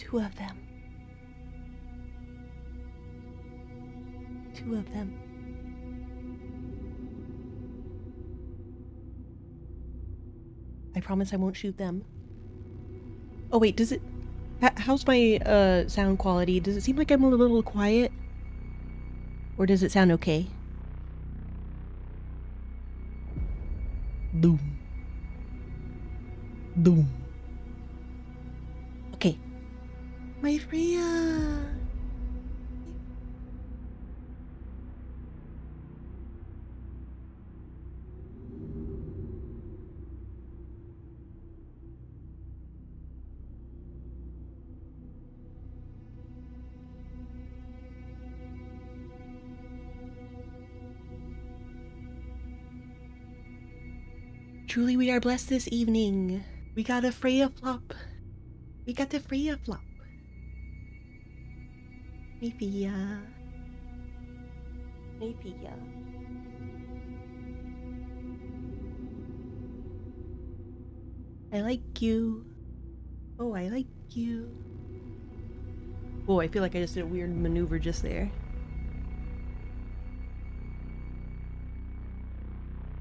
Two of them. I promise I won't shoot them. Oh wait, does it... How's my sound quality? Does it seem like I'm a little quiet? Or does it sound okay? Boom. Boom. Okay. My Freya! Truly we are blessed this evening. We got a Freya flop. We got the Freya flop. Hey Freya. Hey Freya. I like you. Oh, I like you. Oh, I feel like I just did a weird maneuver just there.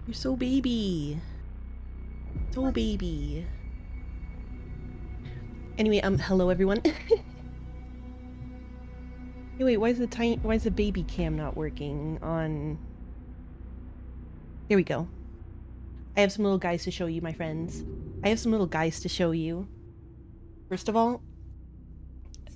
You're so baby. Oh baby. Anyway, hello everyone. Hey, wait, why is the baby cam not working on? Here we go. I have some little guys to show you, my friends. I have some little guys to show you. First of all,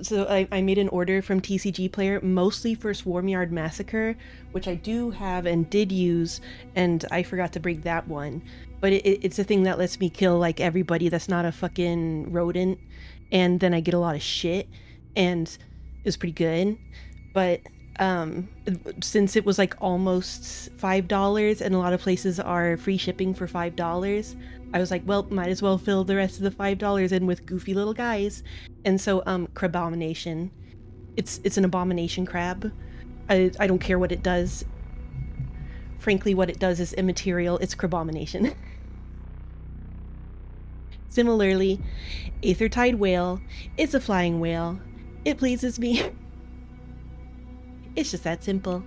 so I made an order from TCG player, mostly for Swarmyard Massacre, which I do have and did use, and I forgot to bring that one. But it's a thing that lets me kill, like, everybody that's not a fucking rodent. And then I get a lot of shit. And it was pretty good. But since it was, like, almost $5, and a lot of places are free shipping for $5, I was like, well, might as well fill the rest of the $5 in with goofy little guys. And so, Crabomination. It's an abomination crab. I don't care what it does. Frankly, what it does is immaterial. It's Crabomination. Similarly, Aethertide Whale. It's a flying whale. It pleases me. It's just that simple.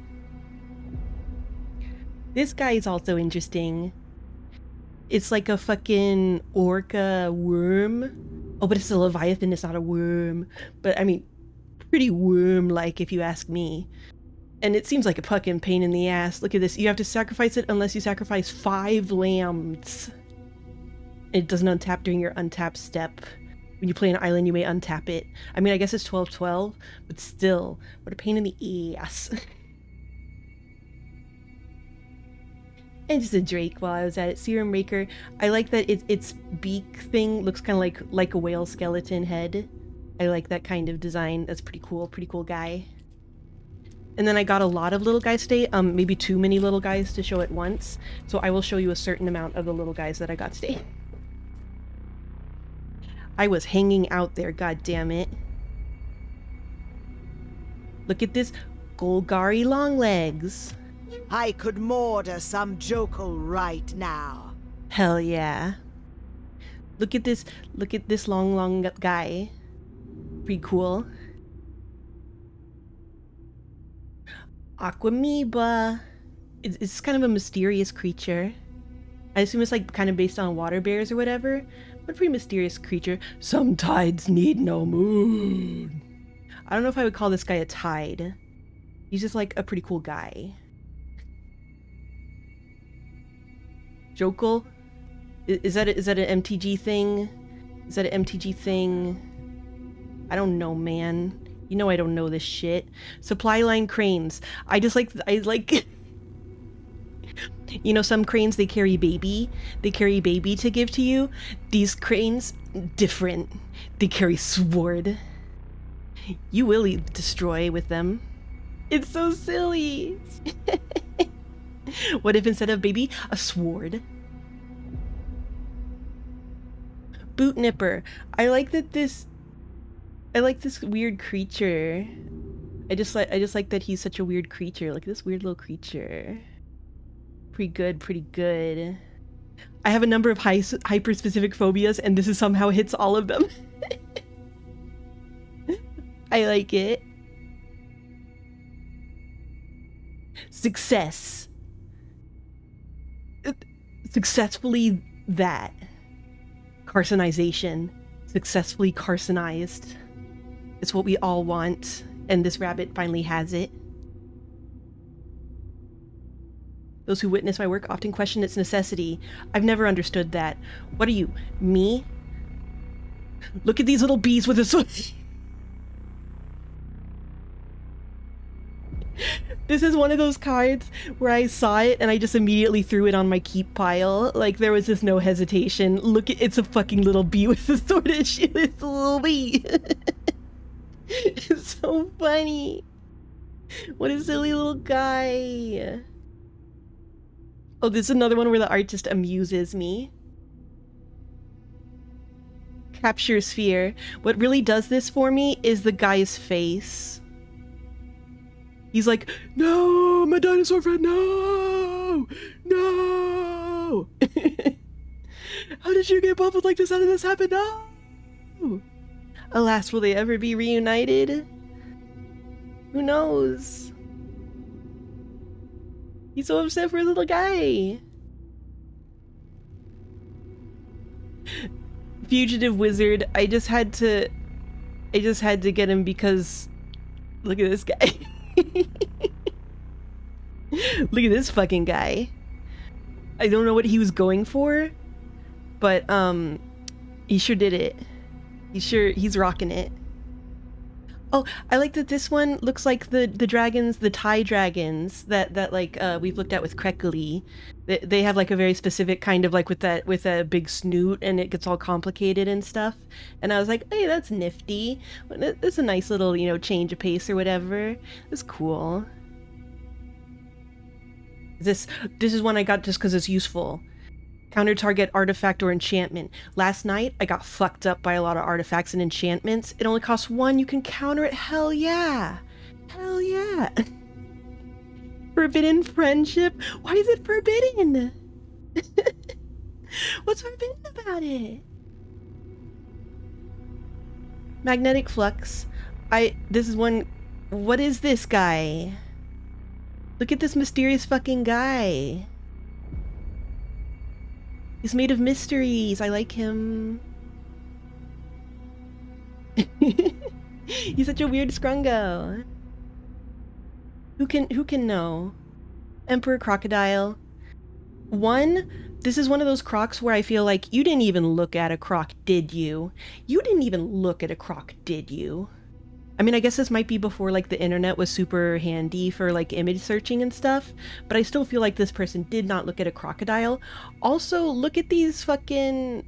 This guy is also interesting. It's like a fucking orca worm. Oh, but it's a leviathan. It's not a worm. But I mean, pretty worm-like if you ask me. And it seems like a fucking pain in the ass. Look at this. You have to sacrifice it unless you sacrifice 5 lambs. It doesn't untap during your untap step. When you play an island, you may untap it. I mean, I guess it's 12-12, but still, what a pain in the ass. And just a drake while I was at it. Serum Maker. I like that its beak thing looks kind of like a whale skeleton head. I like that kind of design. That's pretty cool. Pretty cool guy. And then I got a lot of little guys today, maybe too many little guys to show at once. So I will show you a certain amount of the little guys that I got today. I was hanging out there, god damn it. Look at this Golgari long legs. I could murder some jokel right now. Hell yeah. Look at this long guy. Pretty cool. Aquamiba. It's kind of a mysterious creature. I assume it's like kind of based on water bears or whatever, but pretty mysterious creature. Some tides need no moon. I don't know if I would call this guy a tide. He's just like a pretty cool guy. Jokel? Is that an MTG thing? Is that an MTG thing? I don't know, man. You know I don't know this shit. Supply line cranes. I like you know, some cranes they carry baby. They carry baby to give to you. These cranes, different. They carry sword. You will destroy with them. It's so silly. What if instead of baby, a sword? Boot nipper. I like this weird creature. I just like that he's such a weird creature. Look at this weird little creature. Pretty good, pretty good. I have a number of hyper-specific phobias, and this is somehow hits all of them. I like it. Success. Successfully that. Carcinization. Successfully carcinized. It's what we all want, and this rabbit finally has it. Those who witness my work often question its necessity. I've never understood that. What are you, me? Look at these little bees with a switch. This is one of those cards where I saw it and I just immediately threw it on my keep pile. Like, there was just no hesitation. Look, it's a fucking little bee with a sword and shit. It's a little bee. It's so funny. What a silly little guy. Oh, this is another one where the art just amuses me. Capture Sphere. What really does this for me is the guy's face. He's like, no, my dinosaur friend, no, no. How did you get buffed like this? How did this happen? No. Alas, will they ever be reunited? Who knows? He's so upset for a little guy. Fugitive Wizard. I just had to get him because look at this guy. Look at this fucking guy. I don't know what he was going for, but he sure did it. He's rocking it. Oh, I like that this one looks like the dragons, the Thai dragons that like we've looked at with Krekli. They have like a very specific kind of like with a big snoot and it gets all complicated and stuff. And I was like, hey, that's nifty. That's a nice little, you know, change of pace or whatever. That's cool. This is one I got just because it's useful. Counter target artifact or enchantment. Last night, I got fucked up by a lot of artifacts and enchantments. It only costs one. You can counter it. Hell yeah. Hell yeah. Forbidden Friendship. Why is it forbidden? What's forbidden about it? Magnetic Flux. This is one. What is this guy? Look at this mysterious fucking guy. He's made of mysteries. I like him. He's such a weird scrungo. Who can know? Emperor Crocodile. One, this is one of those crocs where I feel like you didn't even look at a croc, did you? You didn't even look at a croc, did you? I mean, I guess this might be before like the internet was super handy for like image searching and stuff, but I still feel like this person did not look at a crocodile. Also, look at these fucking,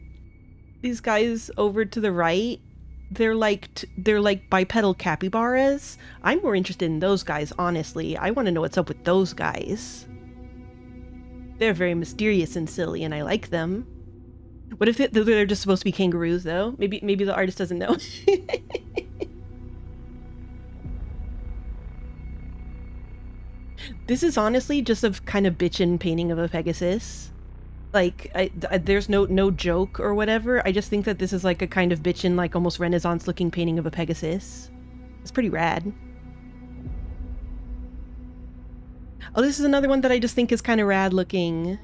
these guys over to the right. They're like bipedal capybaras. I'm more interested in those guys, honestly. I want to know what's up with those guys. They're very mysterious and silly and I like them. What if they're just supposed to be kangaroos though? Maybe the artist doesn't know. This is honestly just a kind of bitchin' painting of a Pegasus. Like, there's no joke or whatever. I just think that this is like a kind of bitchin', like almost Renaissance-looking painting of a Pegasus. It's pretty rad. Oh, this is another one that I just think is kind of rad-looking.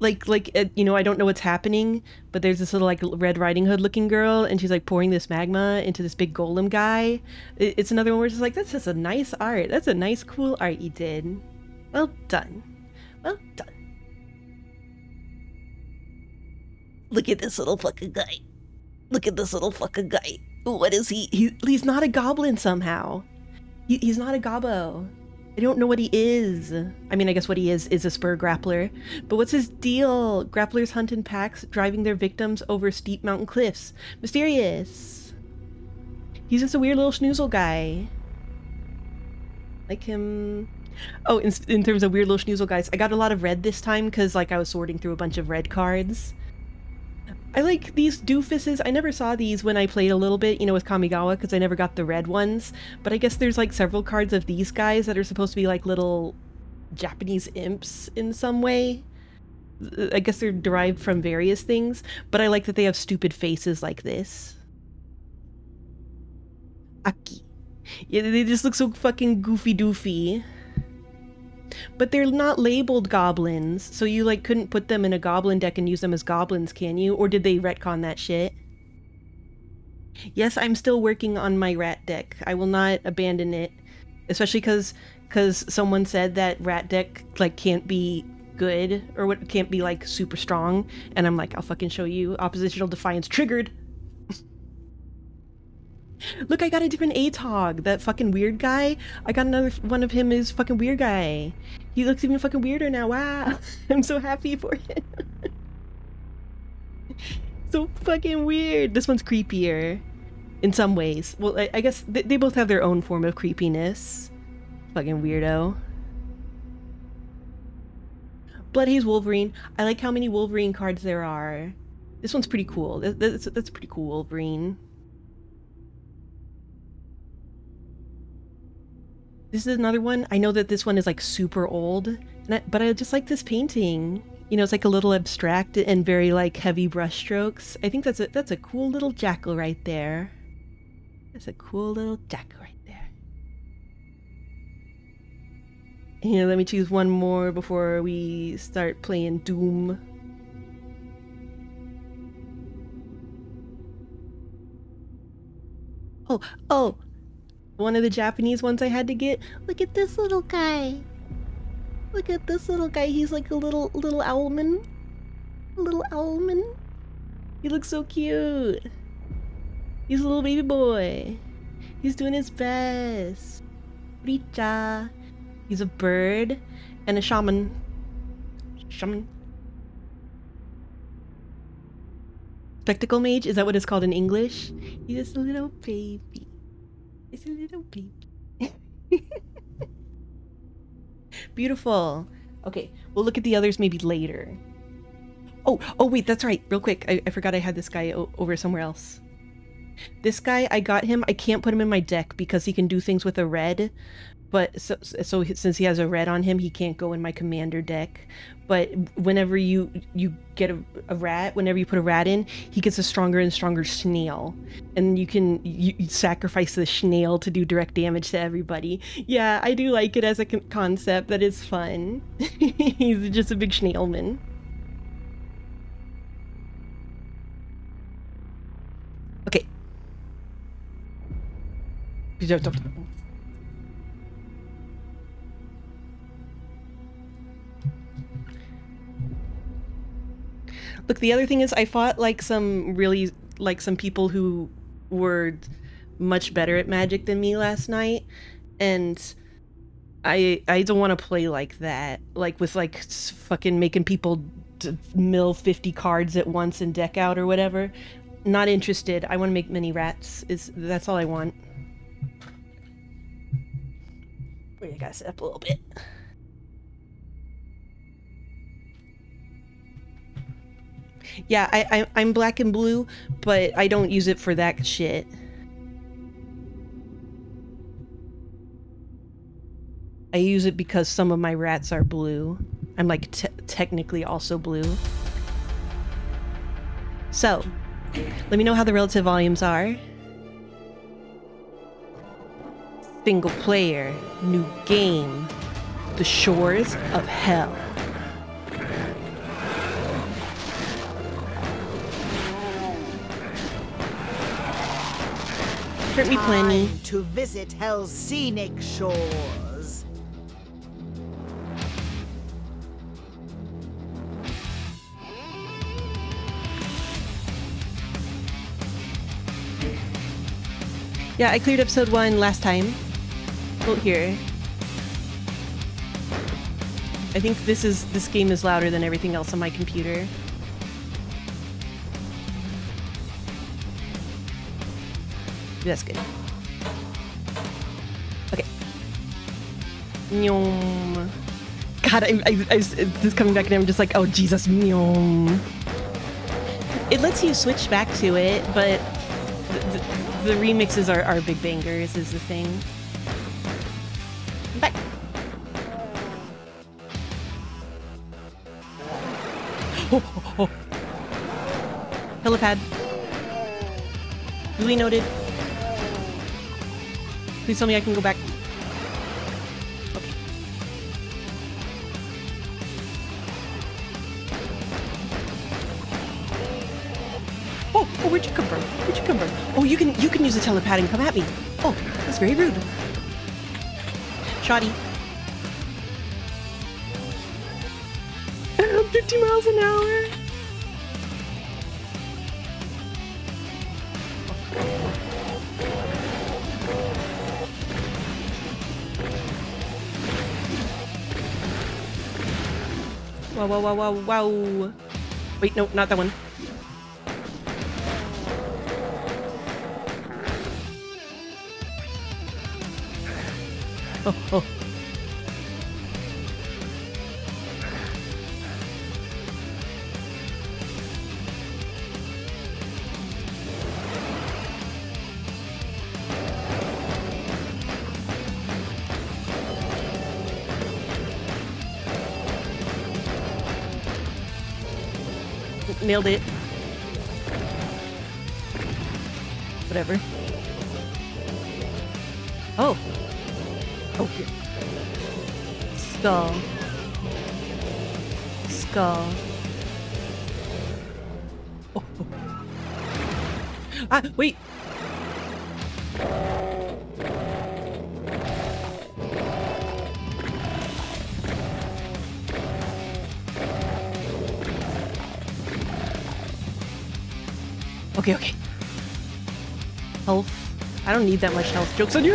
Like, you know, I don't know what's happening, but there's this little, like, Red Riding Hood looking girl, and she's, like, pouring this magma into this big golem guy. It's another one where it's just like, that's just a nice art. That's a nice, cool art you did. Well done. Well done. Look at this little fucking guy. Look at this little fucking guy. What is he? He's not a goblin somehow. He's not a gobbo. I don't know what he is. I mean, I guess what he is a spur grappler. But what's his deal? Grapplers hunt in packs, driving their victims over steep mountain cliffs. Mysterious. He's just a weird little schnoozle guy. Like him. Oh, in terms of weird little schnoozle guys, I got a lot of red this time because, like, I was sorting through a bunch of red cards. I like these doofuses. I never saw these when I played a little bit, you know, with Kamigawa, because I never got the red ones. But I guess there's like several cards of these guys that are supposed to be like little Japanese imps in some way. I guess they're derived from various things, but I like that they have stupid faces like this. Aki. Yeah, they just look so fucking goofy doofy. But they're not labeled goblins, so you like couldn't put them in a goblin deck and use them as goblins, can you? Or did they retcon that shit? Yes, I'm still working on my rat deck. I will not abandon it, especially because someone said that rat deck like can't be good or what can't be like super strong, and I'm like, I'll fucking show you. Oppositional Defiance triggered. Look, I got a different ATOG, that fucking weird guy. I got another one of him is fucking weird guy. He looks even fucking weirder now. Wow. I'm so happy for him. So fucking weird. This one's creepier in some ways. Well, I guess they both have their own form of creepiness. Fucking weirdo. Bloodhaze Wolverine. I like how many Wolverine cards there are. This one's pretty cool. That's pretty cool, Wolverine. This is another one. I know that this one is like super old, and but I just like this painting. You know, it's like a little abstract and very like heavy brush strokes. I think that's a cool little jackal right there. That's a cool little jackal right there. Here, let me choose one more before we start playing Doom. Oh. One of the Japanese ones I had to get. Look at this little guy. Look at this little guy. He's like a little owlman. A little owlman. He looks so cute. He's a little baby boy. He's doing his best. Richa. He's a bird and a shaman. Shaman. Spectacle Mage? Is that what it's called in English? He's just a little baby. It's a little peep. Beautiful. Okay, we'll look at the others maybe later. Oh wait, that's right. Real quick, I forgot I had this guy over somewhere else. This guy, I got him. I can't put him in my deck because he can do things with a red. But so since he has a red on him, he can't go in my commander deck. But whenever you get a rat, whenever you put a rat in, he gets a stronger and stronger snail, and you sacrifice the snail to do direct damage to everybody. Yeah, I do like it as a concept. That is fun. He's just a big snailman. Okay. Look, the other thing is I fought like some people who were much better at Magic than me last night, and I don't want to play like that, like with like fucking making people mill 50 cards at once and deck out or whatever. Not interested. I want to make mini rats. That's all I want. Wait, I gotta sit up a little bit. Yeah, I'm black and blue, but I don't use it for that shit. I use it because some of my rats are blue. I'm like technically also blue. So, let me know how the relative volumes are. Single player, new game, The Shores of Hell. Hurt me plenty. Time to visit Hell's scenic shores. Yeah, I cleared episode 1 last time. Out here. I think this game is louder than everything else on my computer. That's good. Okay. Nyom. God, I this coming back and I'm just like, oh Jesus, nyom. It lets you switch back to it, but the remixes are big bangers, is the thing. Bye. Oh. Helipad. Duly noted. Please tell me I can go back. Okay. Oh, oh, where'd you come from? Where'd you come from? Oh, you can use the telepad and come at me. Oh, that's very rude. Shoddy. 50 miles an hour. Wow, wow, wow, wow, wow. Wait, no, not that one. Oh, oh. Nailed it. Whatever. Oh. Oh, here. Skull. Skull. Oh, oh. Ah, wait. Okay, okay. Health. I don't need that much health. Joke's on you!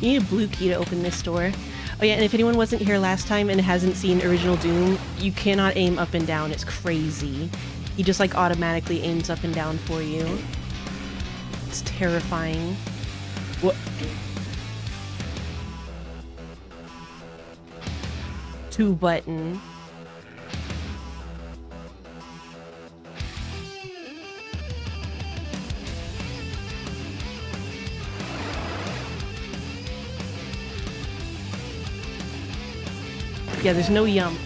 You need a blue key to open this door. Oh yeah, and if anyone wasn't here last time and hasn't seen original Doom, you cannot aim up and down. It's crazy. He just like automatically aims up and down for you. It's terrifying. What? 2 button. Yeah, there's no yum.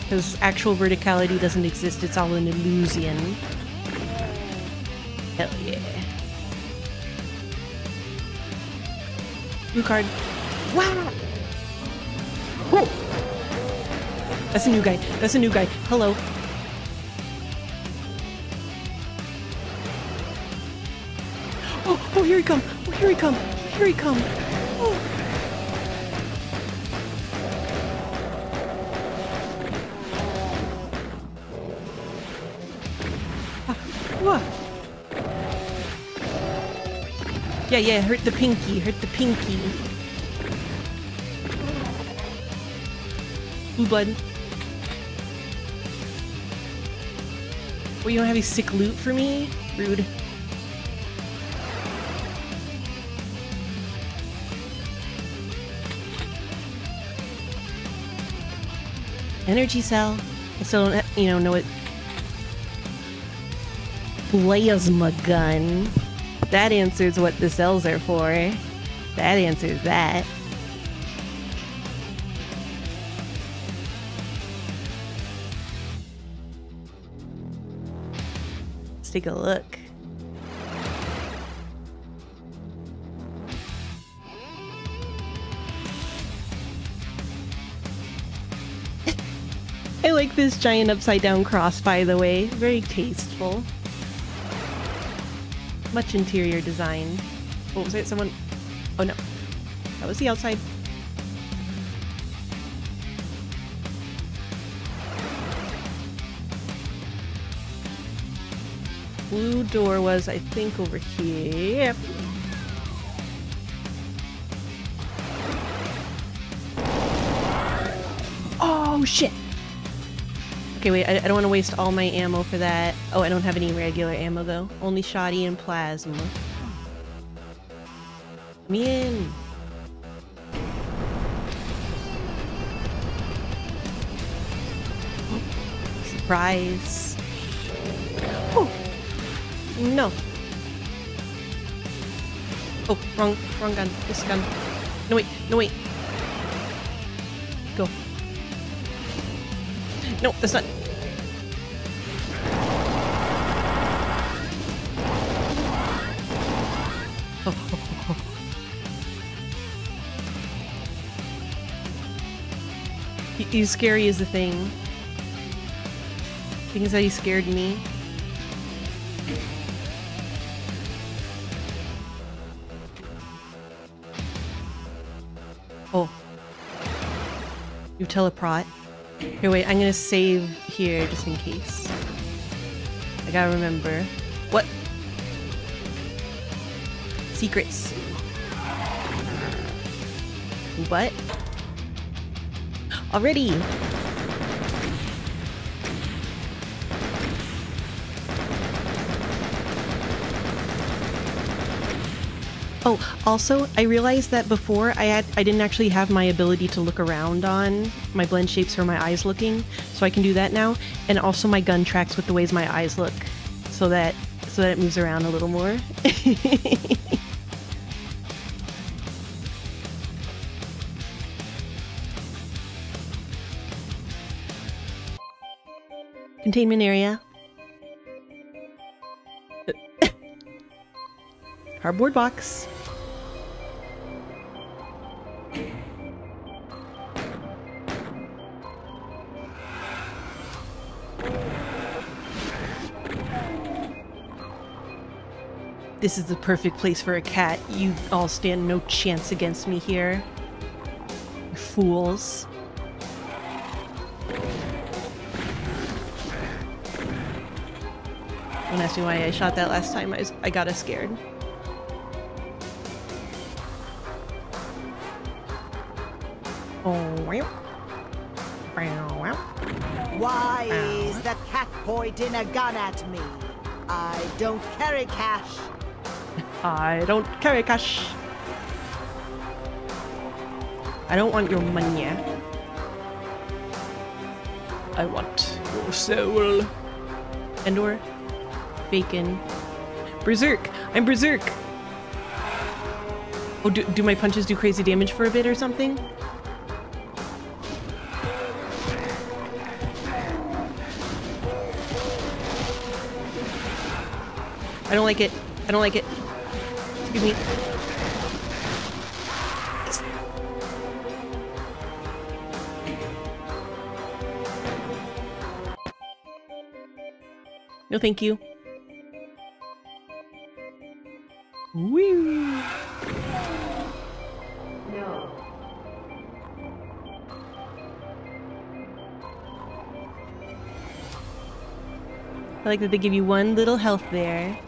Because actual verticality doesn't exist, it's all an illusion. Hell yeah. Blue card. Wow! Whoa! That's a new guy. That's a new guy. Hello. Oh, oh, here he come. Oh, here he come. Here he come. Oh. Ah, yeah, yeah, hurt the pinky. Hurt the pinky. Blue blood. Well, you don't have any sick loot for me? Rude. Energy cell. I still don't, you know it. Plasma gun. That answers what the cells are for. That answers that. Take a look. I like this giant upside down cross, by the way. Very tasteful. Much interior design. What was it? Someone... Oh no. That was the outside. Blue door was, I think, over here. Oh, shit! Okay, wait, I don't want to waste all my ammo for that. Oh, I don't have any regular ammo, though. Only shoddy and plasma. Come in! Oh, surprise! Oh! No. Oh, wrong gun. This gun. No wait, no wait. Go. No, that's not. He's scary is the thing. I think that's how he scared me. Oh. You teleprot. Here, wait, I'm gonna save here just in case. I gotta remember. What? Secrets. What? Already! Oh, also, I realized that before I didn't actually have my ability to look around on my blend shapes for my eyes looking, so I can do that now, and also my gun tracks with the ways my eyes look, so that it moves around a little more. Containment area. Cardboard box. This is the perfect place for a cat. You all stand no chance against me here. You fools. Don't ask me why I shot that last time. I got us scared. Oh, why is the cat pointing a gun at me? I don't carry cash. I don't carry cash. I don't want your money. I want your soul. Endor. Bacon. Berserk! I'm Berserk! Oh, do my punches do crazy damage for a bit or something? I don't like it. I don't like it. Excuse me. No, thank you. Woo! No. I like that they give you one little health there.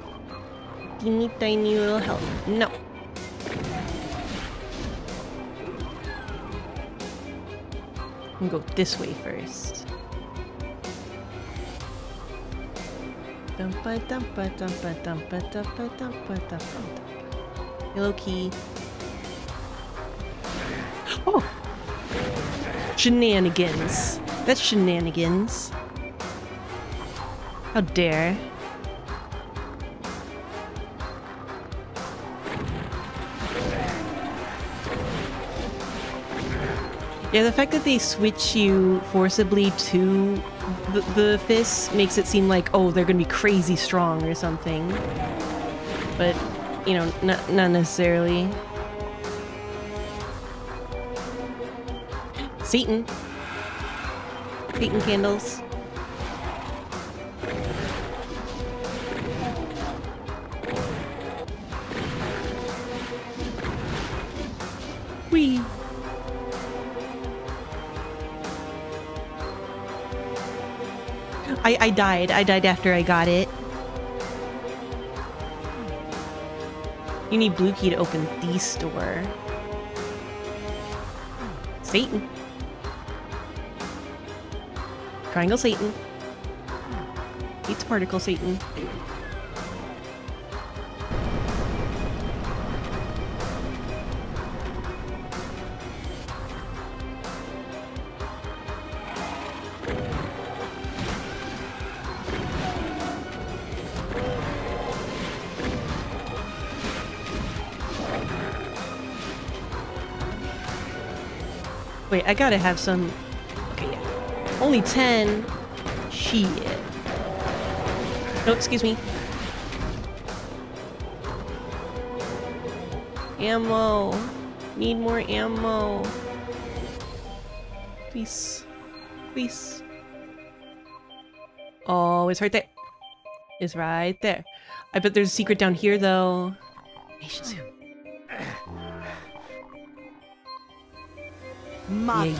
Teeny tiny little health. No. I'm gonna go this way first. Hello, key. Oh! Shenanigans. That's shenanigans. How dare. Yeah, the fact that they switch you forcibly to the fists makes it seem like, oh, they're gonna be crazy strong or something, but you know, not necessarily. Satan candles. Whee. I died. I died after I got it. You need blue key to open the store. Satan. Triangle Satan. It's particle Satan. I gotta have some. Okay, yeah. Only 10. Shit. No, excuse me. Ammo. Need more ammo. Please. Please. Oh, it's right there. It's right there. I bet there's a secret down here, though. Mother,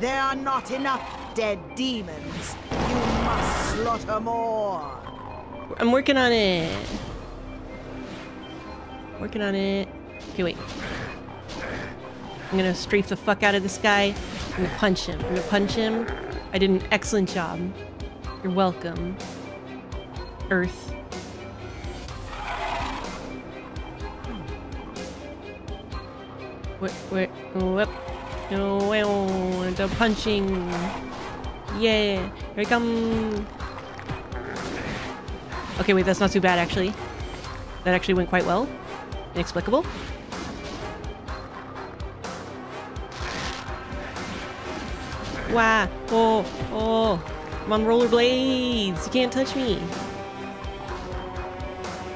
there are not enough dead demons. You must slaughter more. I'm working on it. Working on it. Okay, wait. I'm gonna strafe the fuck out of this guy. I'm gonna punch him. I'm gonna punch him. I did an excellent job. You're welcome, Earth. Wait, whoop. Oh, the punching. Yeah, here I come. Okay, wait, that's not too bad, actually. That actually went quite well. Inexplicable. Wow. Oh, oh. I'm on rollerblades. You can't touch me.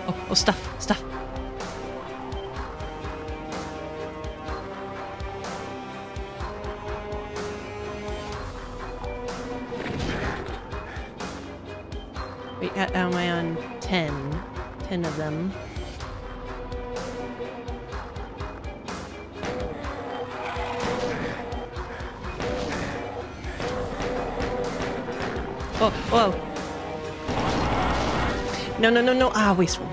Oh, oh, stuff, stuff. How am I on 10? 10 of them. Oh, whoa. No, no, no, no. Ah, wasteful.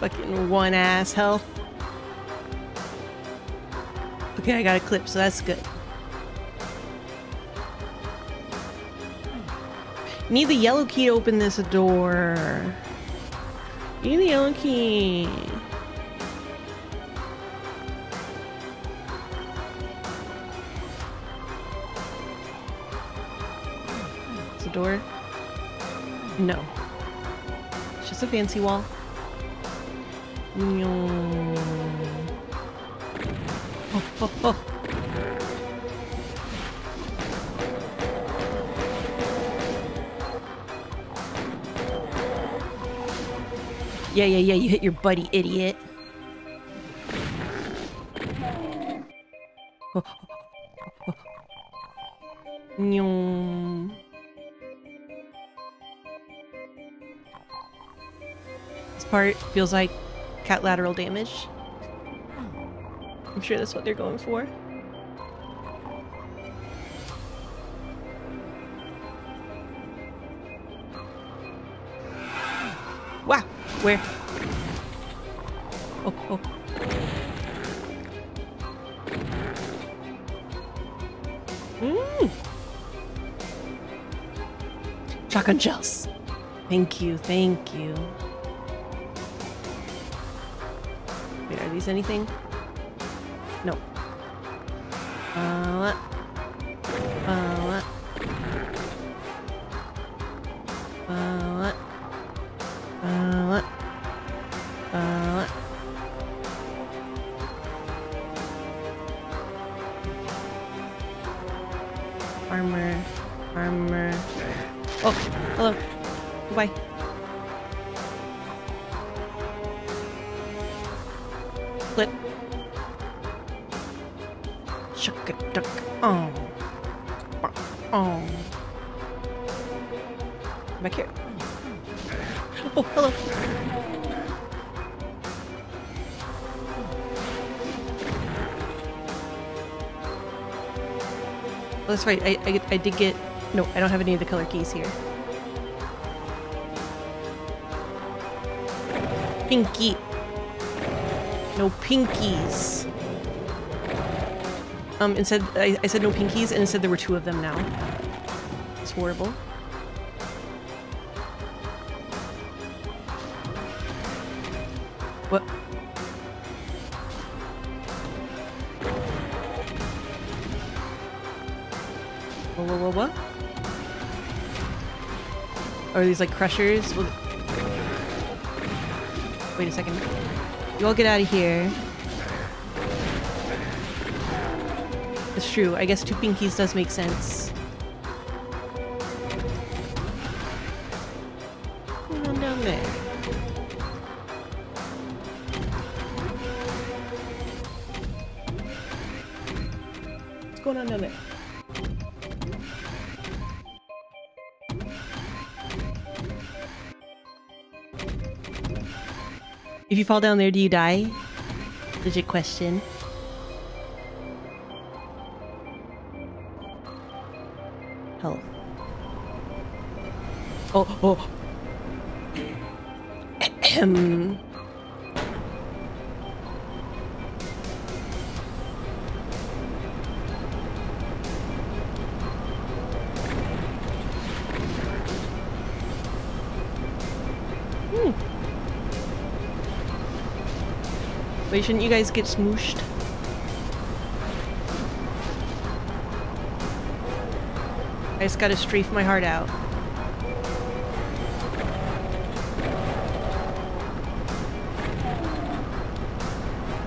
Fucking one ass health. Okay, I got a clip, so that's good. Need the yellow key to open this door. Need the yellow key. It's a door? No. It's just a fancy wall. Oh, oh, oh. Yeah, yeah, yeah, you hit your buddy, idiot. Oh, oh, oh, oh. Nyong. This part feels like cat lateral damage. I'm sure that's what they're going for. Wow! Where? Oh, oh. Mmm! Shotgun shells! Thank you, thank you. Wait, are these anything? No. Armor. Armor. Oh, hello. Goodbye. Flip. Chuck-a-duck. Oh. Oh. Back here. Oh, hello. Oh, that's right. I did get... No, I don't have any of the color keys here. Pinky. No pinkies. Instead, I said no pinkies, and instead there were two of them now. It's horrible. What? Whoa, whoa, whoa, whoa. Are these like crushers? Well, Wait a second. You all get out of here. It's true. I guess 2 pinkies does make sense. Come on down there. What's going on down there? If you fall down there, do you die? Legit question. Health. Oh, oh. Ahem. Wait, shouldn't you guys get smooshed? I just gotta strafe my heart out.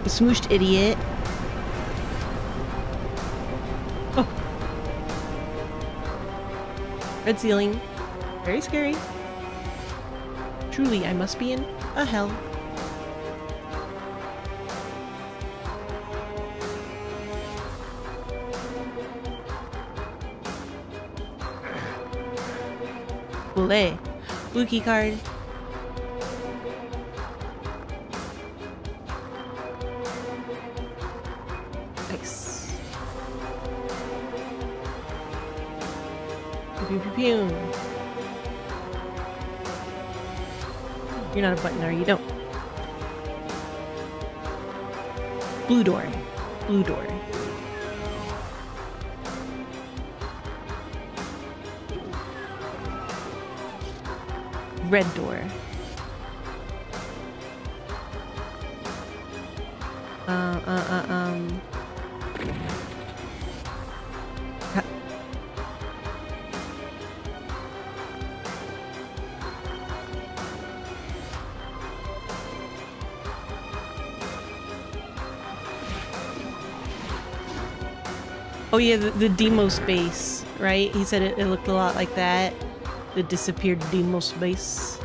You smooshed idiot. Oh. Red ceiling. Very scary. Truly, I must be in a hell. Blue key card. Nice. Pew, pew, pew. You're not a button, are you? No. Blue door. Blue door. Red door. Oh yeah, the Deimos base, right? He said it looked a lot like that. The disappeared Deimos base.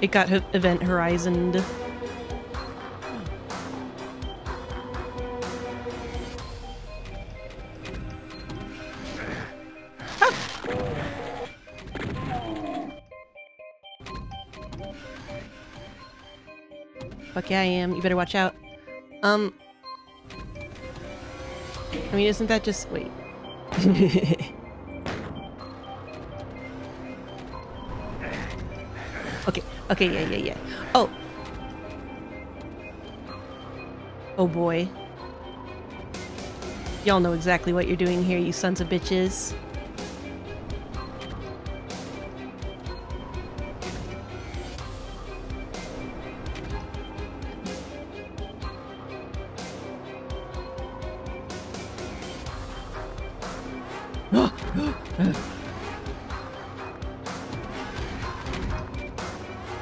It got event horizoned. Fuck yeah, I am. You better watch out. I mean, isn't that just... wait. Okay, yeah. Oh! Oh boy. Y'all know exactly what you're doing here, you sons of bitches.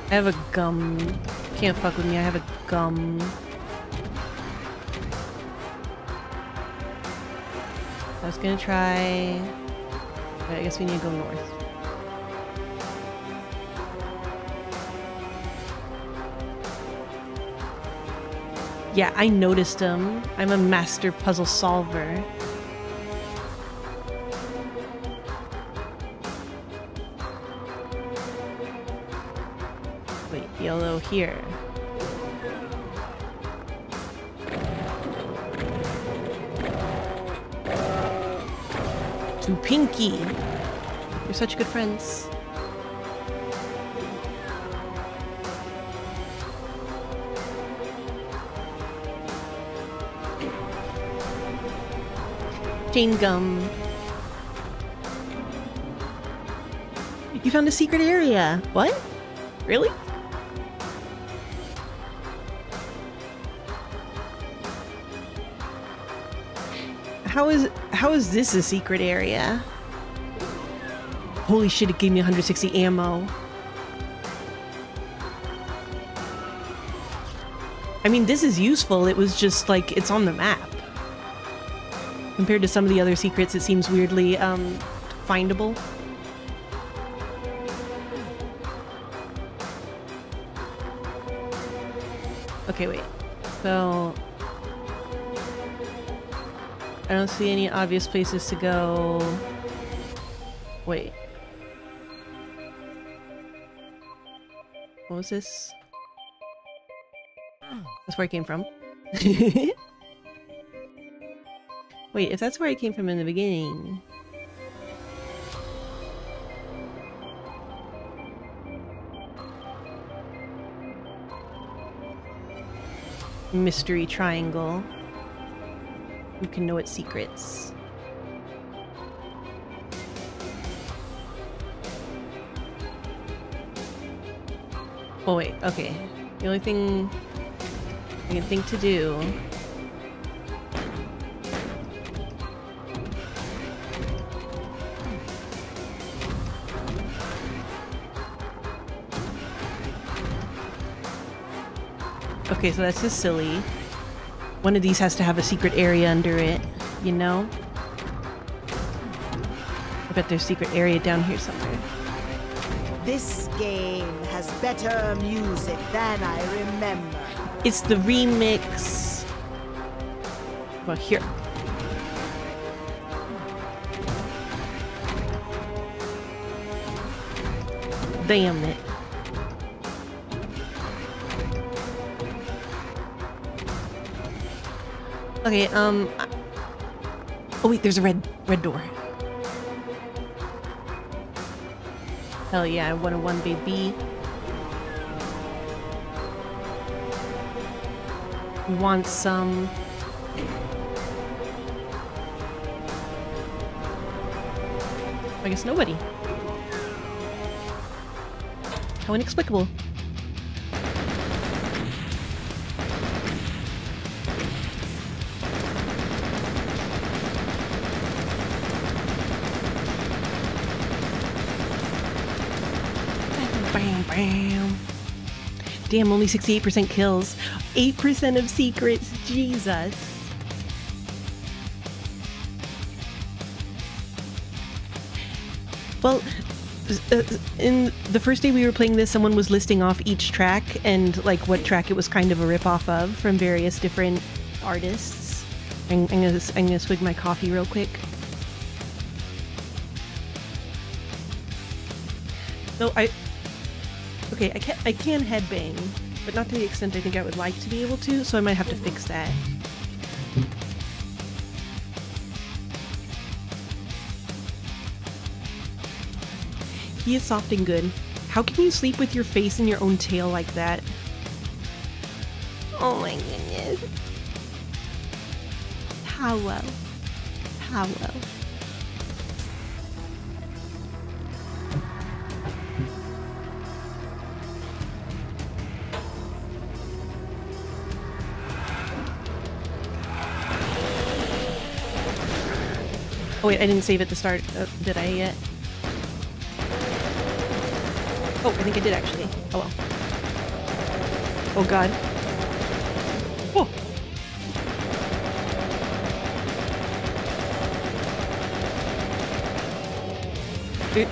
I have a gum. Can't fuck with me, I have a gum. I was gonna try... I guess we need to go north. Yeah, I noticed him. I'm a master puzzle solver. Here. To Pinky! You're such good friends. Chain gum. You found a secret area! What? Really? How is this a secret area? Holy shit, it gave me 160 ammo. I mean, this is useful, it was just like, it's on the map. Compared to some of the other secrets, it seems weirdly findable. Okay, wait. So I don't see any obvious places to go. Wait. What was this? That's where I came from. Wait, if that's where I came from in the beginning... Mystery triangle. You can know its secrets. Oh wait, okay. The only thing I can think to do... Okay, so that's just silly. One of these has to have a secret area under it, you know? I bet there's a secret area down here somewhere. This game has better music than I remember. It's the remix. Well, here. Damn it. Okay, oh wait, there's a red door. Hell yeah, I want a 1 baby. We want some... I guess nobody. How inexplicable. Damn, only 68% kills. 8% of secrets, Jesus. Well, in the first day we were playing this, someone was listing off each track and like what track it was kind of a ripoff of from various different artists. I'm gonna swig my coffee real quick. So okay, I can headbang, but not to the extent I think I would like to be able to, so I might have to fix that. He is soft and good. How can you sleep with your face in your own tail like that? Oh my goodness. How well. How well. Oh wait, I didn't save at the start, did I yet? Oh, I think I did actually. Oh well. Oh god. Oh!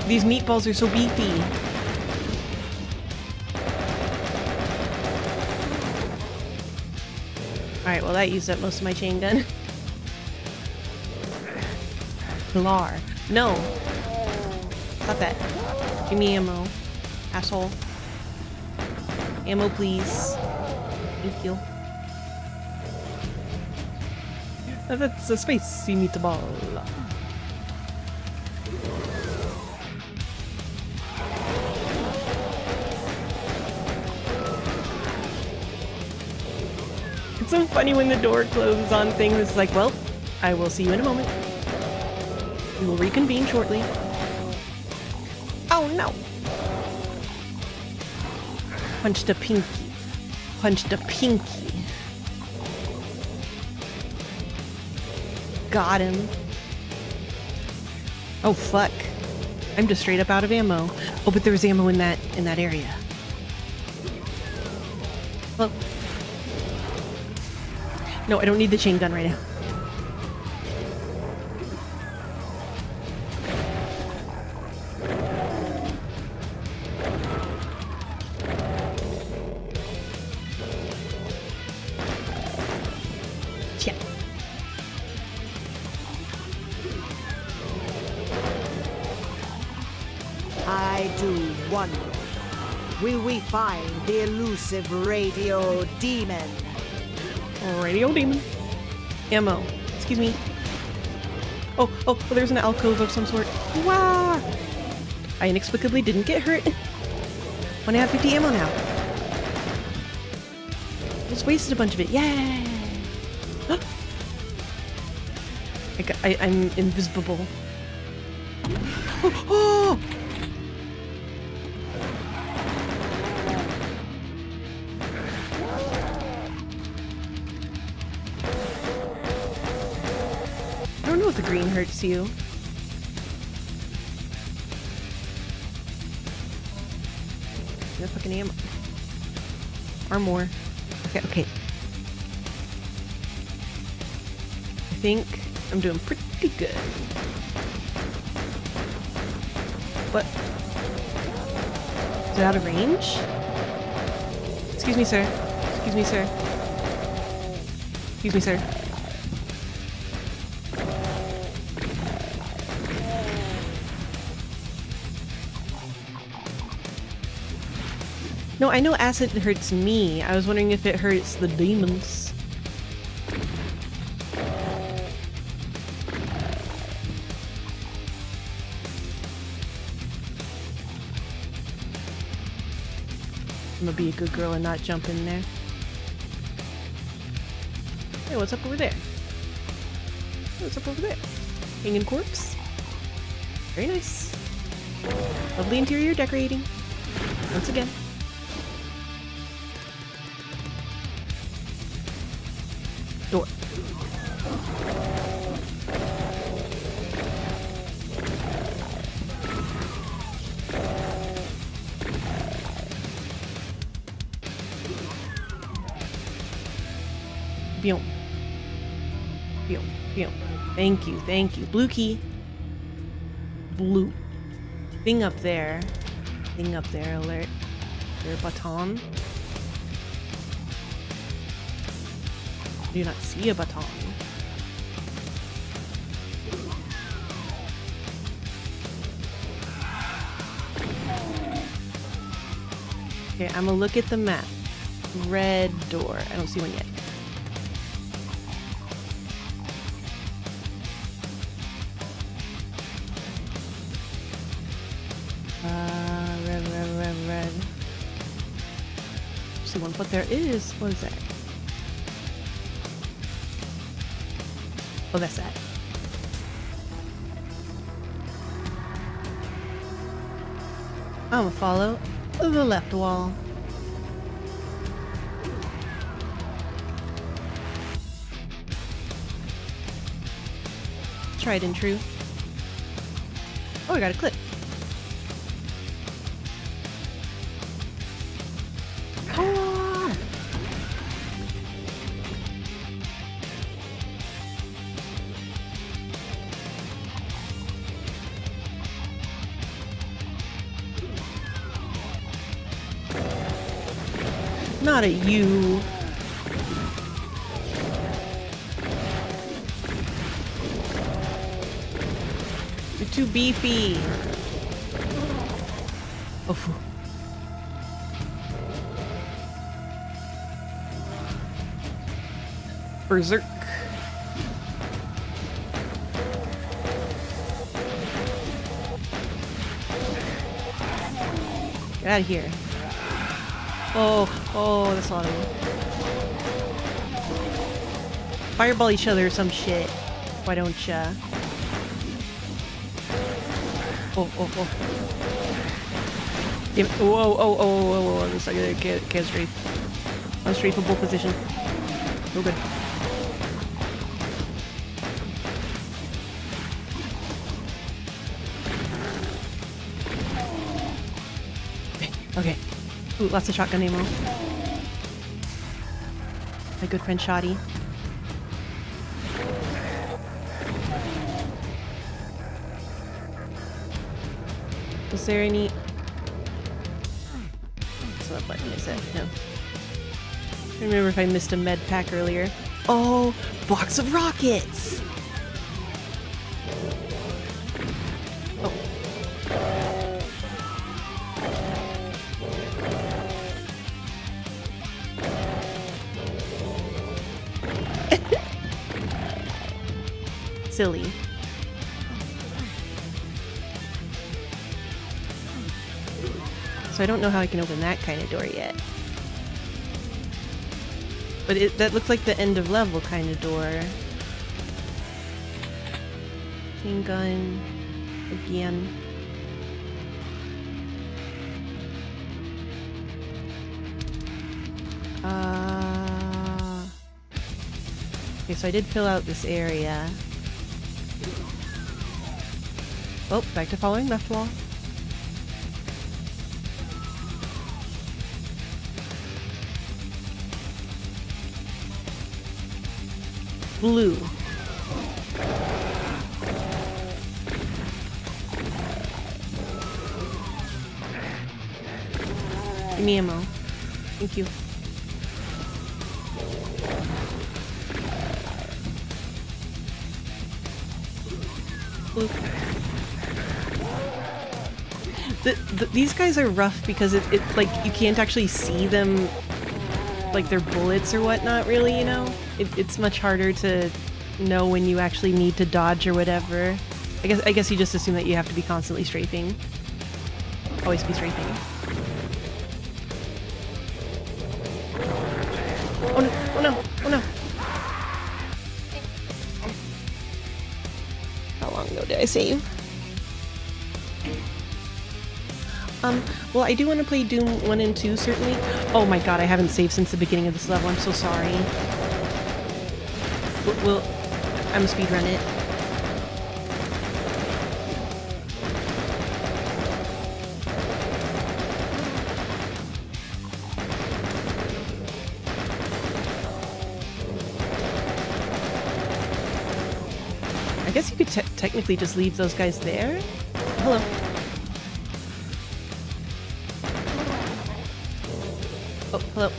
These meatballs are so beefy. Alright, well that used up most of my chain gun. Lar. No. Stop that. Give me ammo. Asshole. Ammo, please. Thank you. That's a spicy meatball. It's so funny when the door closes on things. It's like, well, I will see you in a moment. We will reconvene shortly. Oh no! Punch the pinky. Punch the pinky. Got him. Oh fuck. I'm just straight up out of ammo. Oh, but there's ammo in that area. Well, No, I don't need the chain gun right now. Find the elusive radio demon. Radio demon. Ammo. Excuse me. Oh, there's an alcove of some sort. Wow! I inexplicably didn't get hurt. Wanna have 50 ammo now. Just wasted a bunch of it. Yay! I'm invisible. Oh! Green hurts you. No fucking ammo. Armor. Okay. I think I'm doing pretty good. What? Is it out of range? Excuse me, sir. Excuse me, sir. Excuse me, sir. No, I know acid hurts me. I was wondering if it hurts the demons. I'm gonna be a good girl and not jump in there. Hey, what's up over there? Hey, what's up over there? Hanging corpse? Very nice. Lovely interior decorating. Once again. Door. Biom. Biom. Biom. Thank you, thank you. Blue key. Blue. Thing up there. Thing up there, alert. Your baton. Do not see a baton. Okay, I'm gonna look at the map. Red door. I don't see one yet. Red. See one, but there is. What is that? Oh, that's that. I'm gonna follow the left wall. Tried and true. Oh, I got a clip. Not at you. You're too beefy. Oh. Berserk. Get out of here. Oh, that's a lot of them. Fireball each other or some shit. Why don't ya? Oh. Damn it. Whoa. This other chaos wraith. Unstrafeable position. No good. Okay. Ooh, lots of shotgun ammo. My good friend Shoddy. Is there any... That's what button is that? No. I remember if I missed a med pack earlier. Oh! Box of rockets! Silly. So I don't know how I can open that kind of door yet. But that looks like the end of level kind of door. Machine gun again. Okay, so I did fill out this area. Oh, back to following left wall. Blue. Give me ammo. Thank you. Blue. These guys are rough because like, you can't actually see them, like, their bullets or whatnot, really, you know? It's much harder to know when you actually need to dodge or whatever. I guess you just assume that you have to be constantly strafing. Always be strafing. Oh no! Oh no! Oh no! How long ago did I save? Well, I do want to play Doom 1 and 2, certainly. Oh my god, I haven't saved since the beginning of this level, I'm so sorry. We'll... I'm gonna speedrun it. I guess you could technically just leave those guys there? Hello. Hello.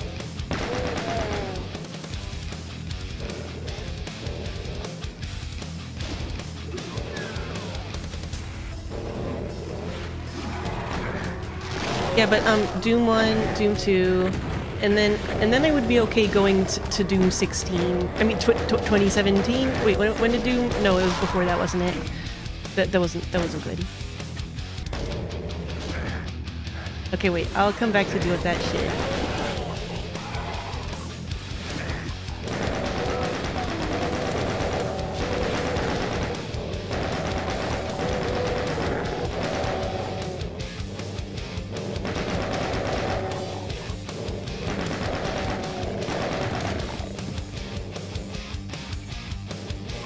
Yeah, but Doom 1, Doom 2, and then I would be okay going to Doom 16. I mean 2017. Wait, when did Doom? No, it was before that, wasn't it? That wasn't good. Okay, wait. I'll come back to deal with that shit.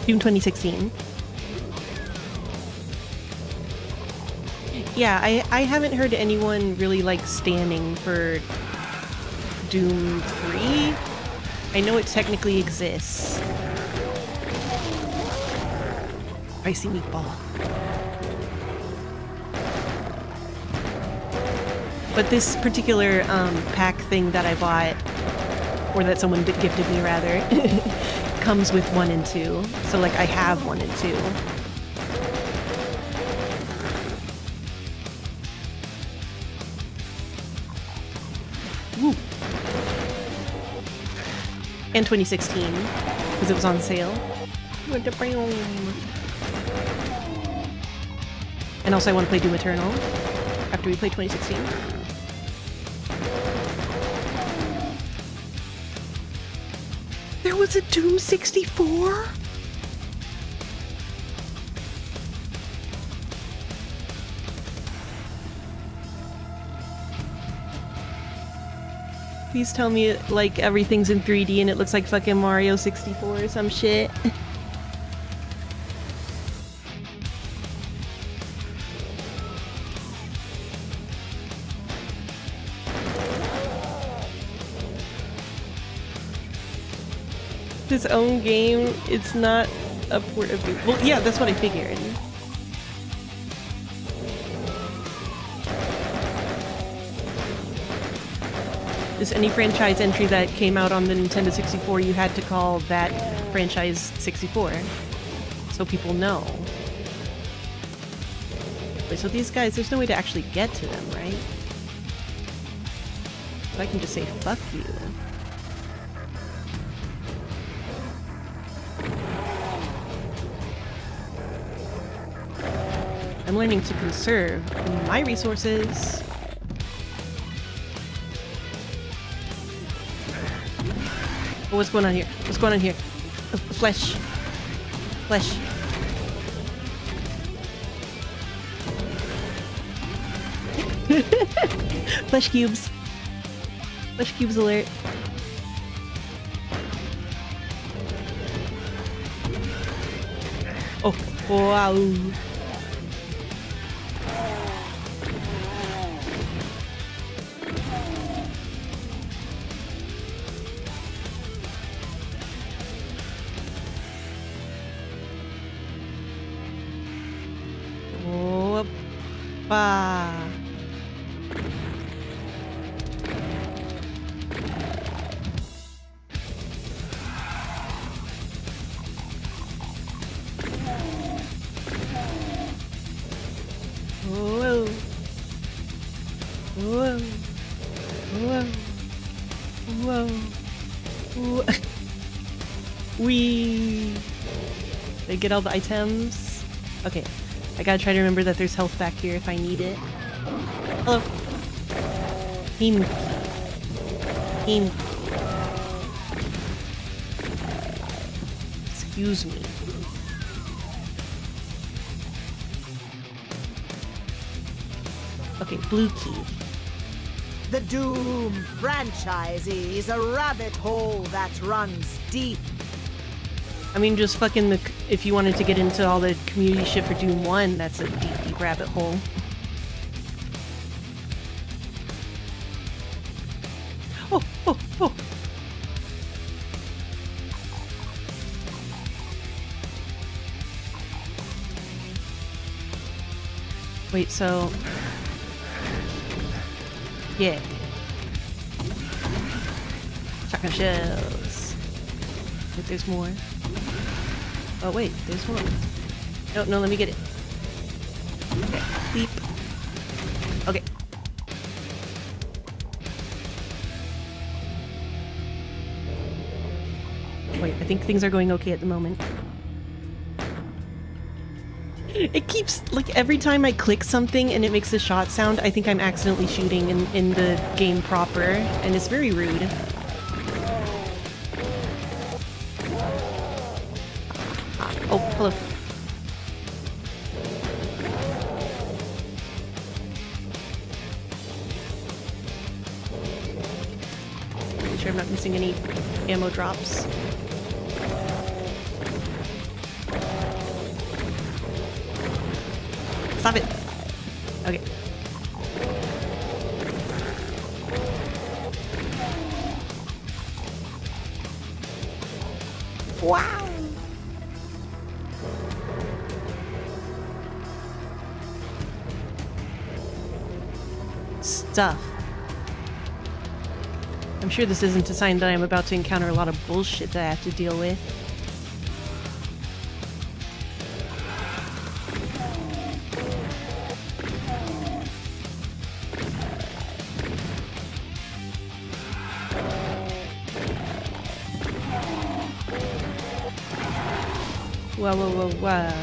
Doom 2016. Yeah, I haven't heard anyone really, like, standing for Doom 3. I know it technically exists. Spicy meatball. But this particular pack thing that I bought, or that someone gifted me, rather, comes with 1 and 2, so like I have 1 and 2. Woo. And 2016, because it was on sale. And also I want to play Doom Eternal after we play 2016. Was it Doom 64? Please tell me, like, everything's in 3D and it looks like fucking Mario 64 or some shit. Its own game, it's not a port of Doom. Well, yeah, that's what I figured. Just any franchise entry that came out on the Nintendo 64, you had to call that franchise 64, so people know. Wait, so these guys, there's no way to actually get to them, right? So I can just say, fuck you. I'm learning to conserve my resources. Oh, what's going on here? What's going on here? Flesh. Flesh. Flesh cubes. Flesh cubes alert. Oh, wow. Get all the items. Okay, I gotta try to remember that there's health back here if I need it. Hello. Him. Him. Excuse me. Okay, blue key. The Doom franchise is a rabbit hole that runs deep. I mean, just fucking the... If you wanted to get into all the community shit for Doom 1, that's a deep, deep rabbit hole. Oh, oh, oh! Wait, so... Yeah. Shotgun shells. Wait, there's more. Oh wait, there's one. No, no, let me get it. Okay, beep. Okay. Wait, I think things are going okay at the moment. It keeps, like, every time I click something and it makes a shot sound, I think I'm accidentally shooting in the game proper, and it's very rude. Hello. Making sure I'm not missing any ammo drops. Stop it! Okay. Wow! Stuff. I'm sure this isn't a sign that I'm about to encounter a lot of bullshit that I have to deal with. Whoa, whoa, whoa, whoa.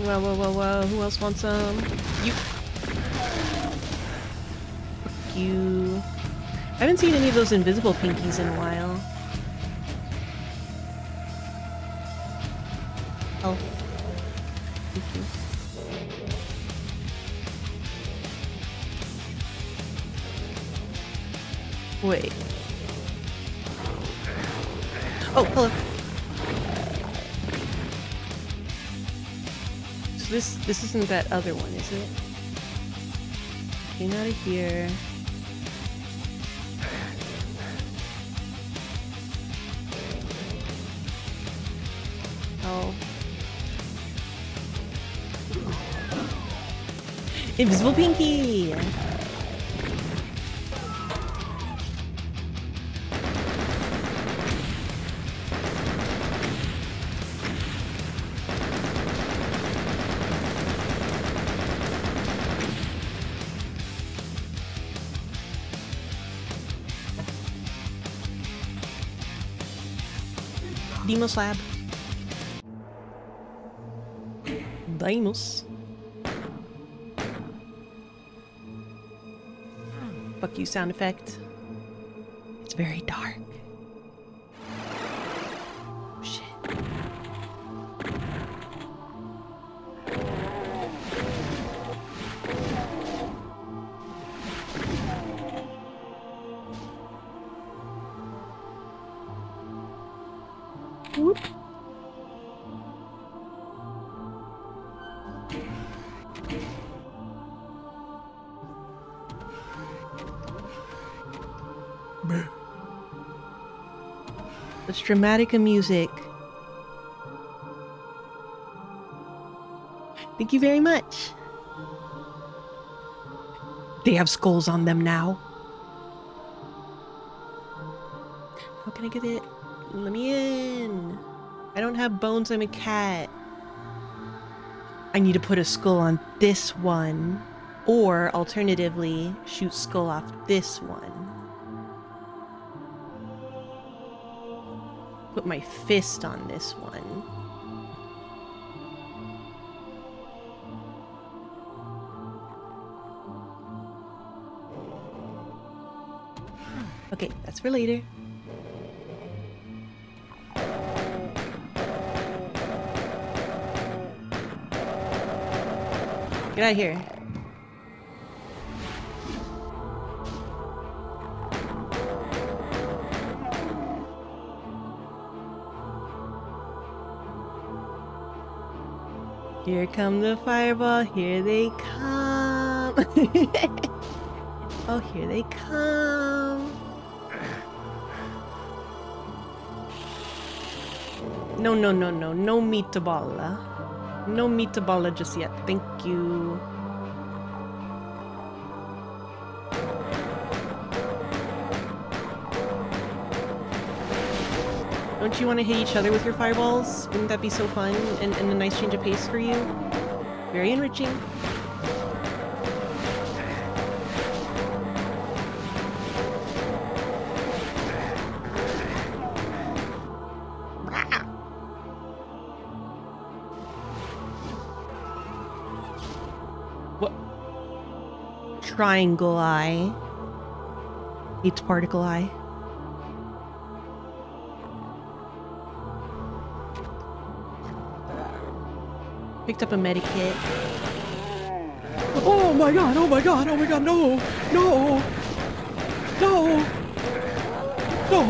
Whoa, whoa, whoa, whoa, who else wants some? You! Fuck you. I haven't seen any of those invisible pinkies in a while. Oh. Thank you. Wait. Oh, hello. This isn't that other one, is it? Came out of here. Invisible Pinky! Deimos Lab. Deimos. Fuck you sound effect. It's very dark. Shit. Whoop. This Dramatica music. Thank you very much. They have skulls on them now. How can I get it? Let me in. I don't have bones, I'm a cat. I need to put a skull on this one. Or, alternatively, shoot skull off this one. Put my fist on this one. Okay, that's for later. Get out of here. Here come the fireball, here they come. Oh, here they come. No, no, no, no, no meatballa. No meatballa just yet, thank you. Don't you want to hit each other with your fireballs? Wouldn't that be so fun and a nice change of pace for you? Very enriching. What? Triangle eye. It's particle eye. Picked up a medikit. Oh my god, oh my god, oh my god, no! No! No! No!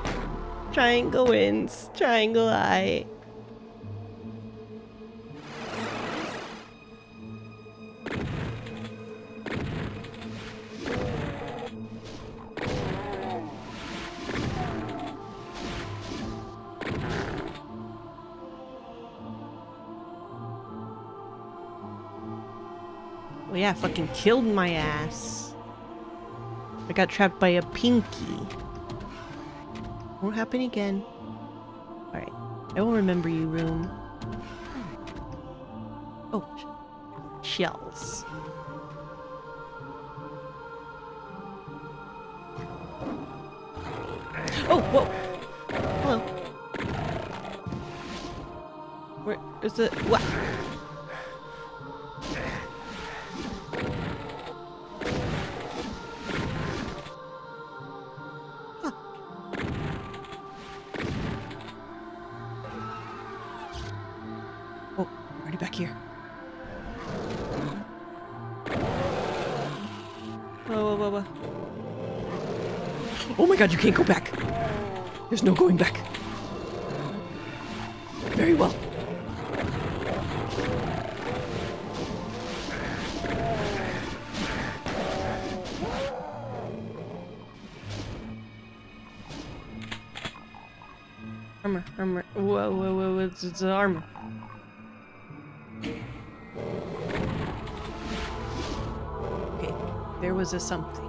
No. Triangle wins. Triangle eye. Yeah, fucking killed my ass. I got trapped by a pinky. Won't happen again. Alright. I will remember you, room. Oh. Shells. Oh, whoa! Hello. Where is the... What? God, you can't go back. There's no going back. Very well. Armor. Whoa, it's armor. Okay, there was a something.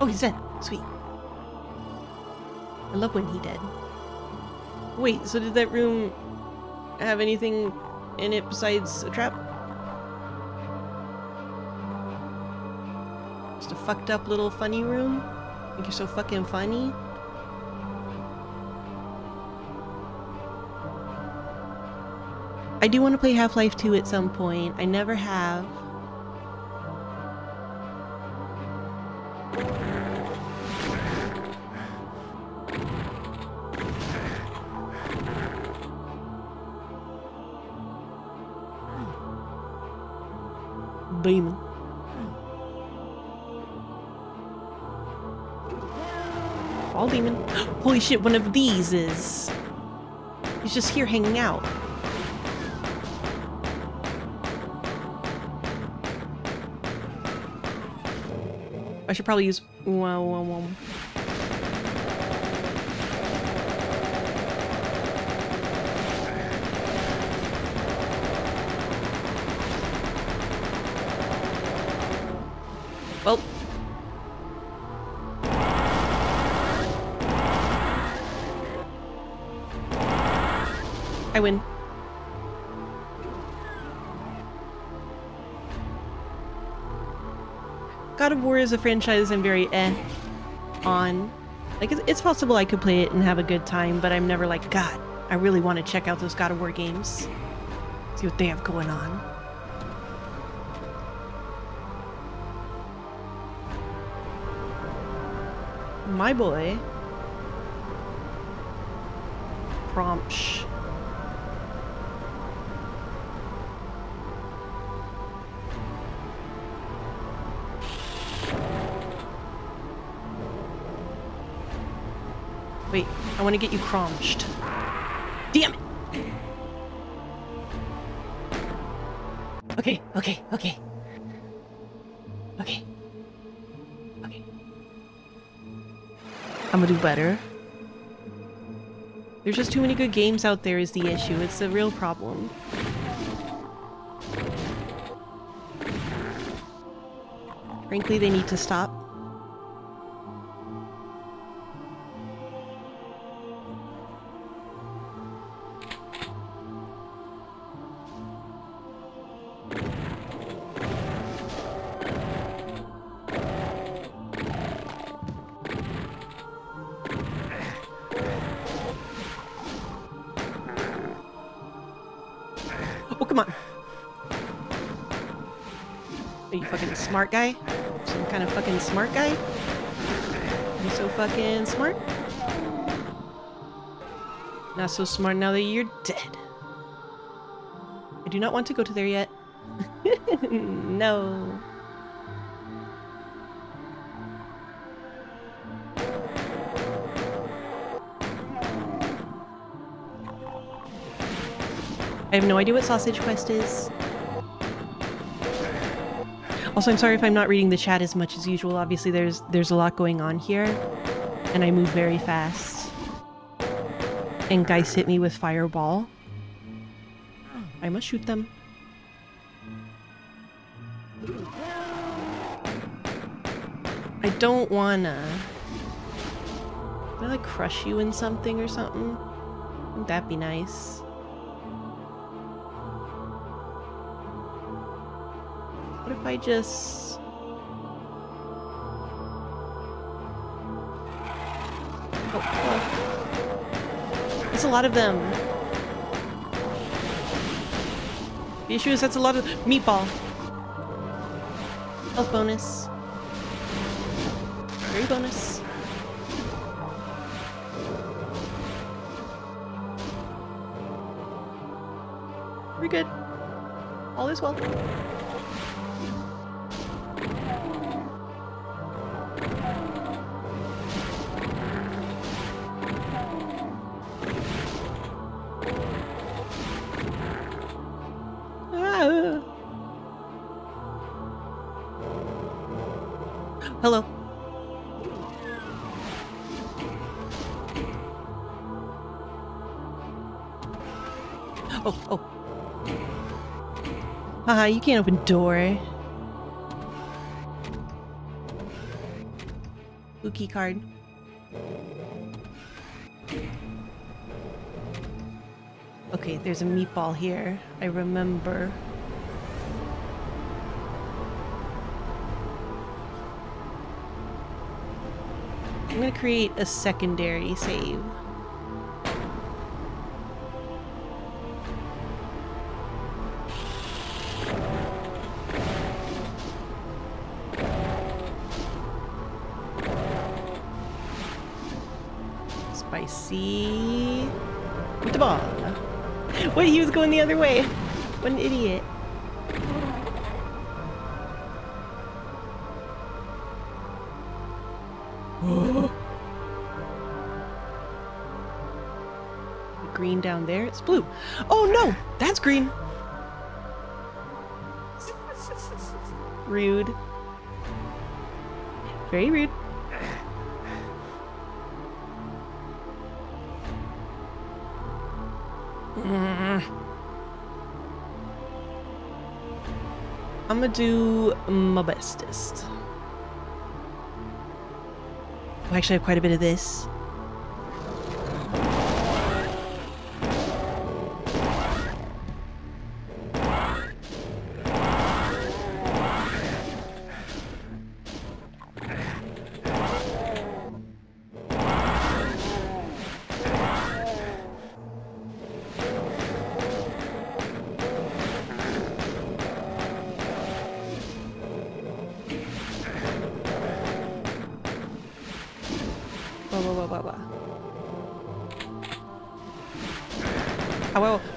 Oh, he's dead. Sweet. I love when he dead. Wait, so did that room have anything in it besides a trap? Just a fucked up little funny room? Think you're so fucking funny? I do want to play Half-Life 2 at some point. I never have. Demon. All demon. Holy shit, one of these is. He's just here hanging out. I should probably use. Wow. Well. I win. God of War is a franchise I'm very on. Like, it's possible I could play it and have a good time, but I'm never like, God, I really want to check out those God of War games. See what they have going on. My boy. Prompsh. Wait, I want to get you crunched. Damn it! Okay. I'm gonna do better. There's just too many good games out there is the issue. It's a real problem. Frankly, they need to stop. Smart guy? Some kind of fucking smart guy? You so fucking smart? Not so smart now that you're dead. I do not want to go to there yet. No. I have no idea what Sausage Quest is. Also, I'm sorry if I'm not reading the chat as much as usual. Obviously, there's a lot going on here, and I move very fast. And guys hit me with fireball. I must shoot them. I don't wanna. Did I like crush you in something or something? Wouldn't that be nice? What if I just... Oh, well. That's a lot of them. The issue is that's a lot of... Meatball. Health bonus. Very bonus. We're good. All is well. Hello. Oh, oh. Haha, you can't open door. Ooh, key card. Okay, there's a meatball here. I remember. I'm gonna create a secondary save. Spicy. With the ball. Wait, he was going the other way. What an idiot. Green down there, it's blue. Oh no, that's green. Rude. Very rude. I'm gonna do my bestest. I actually have quite a bit of this.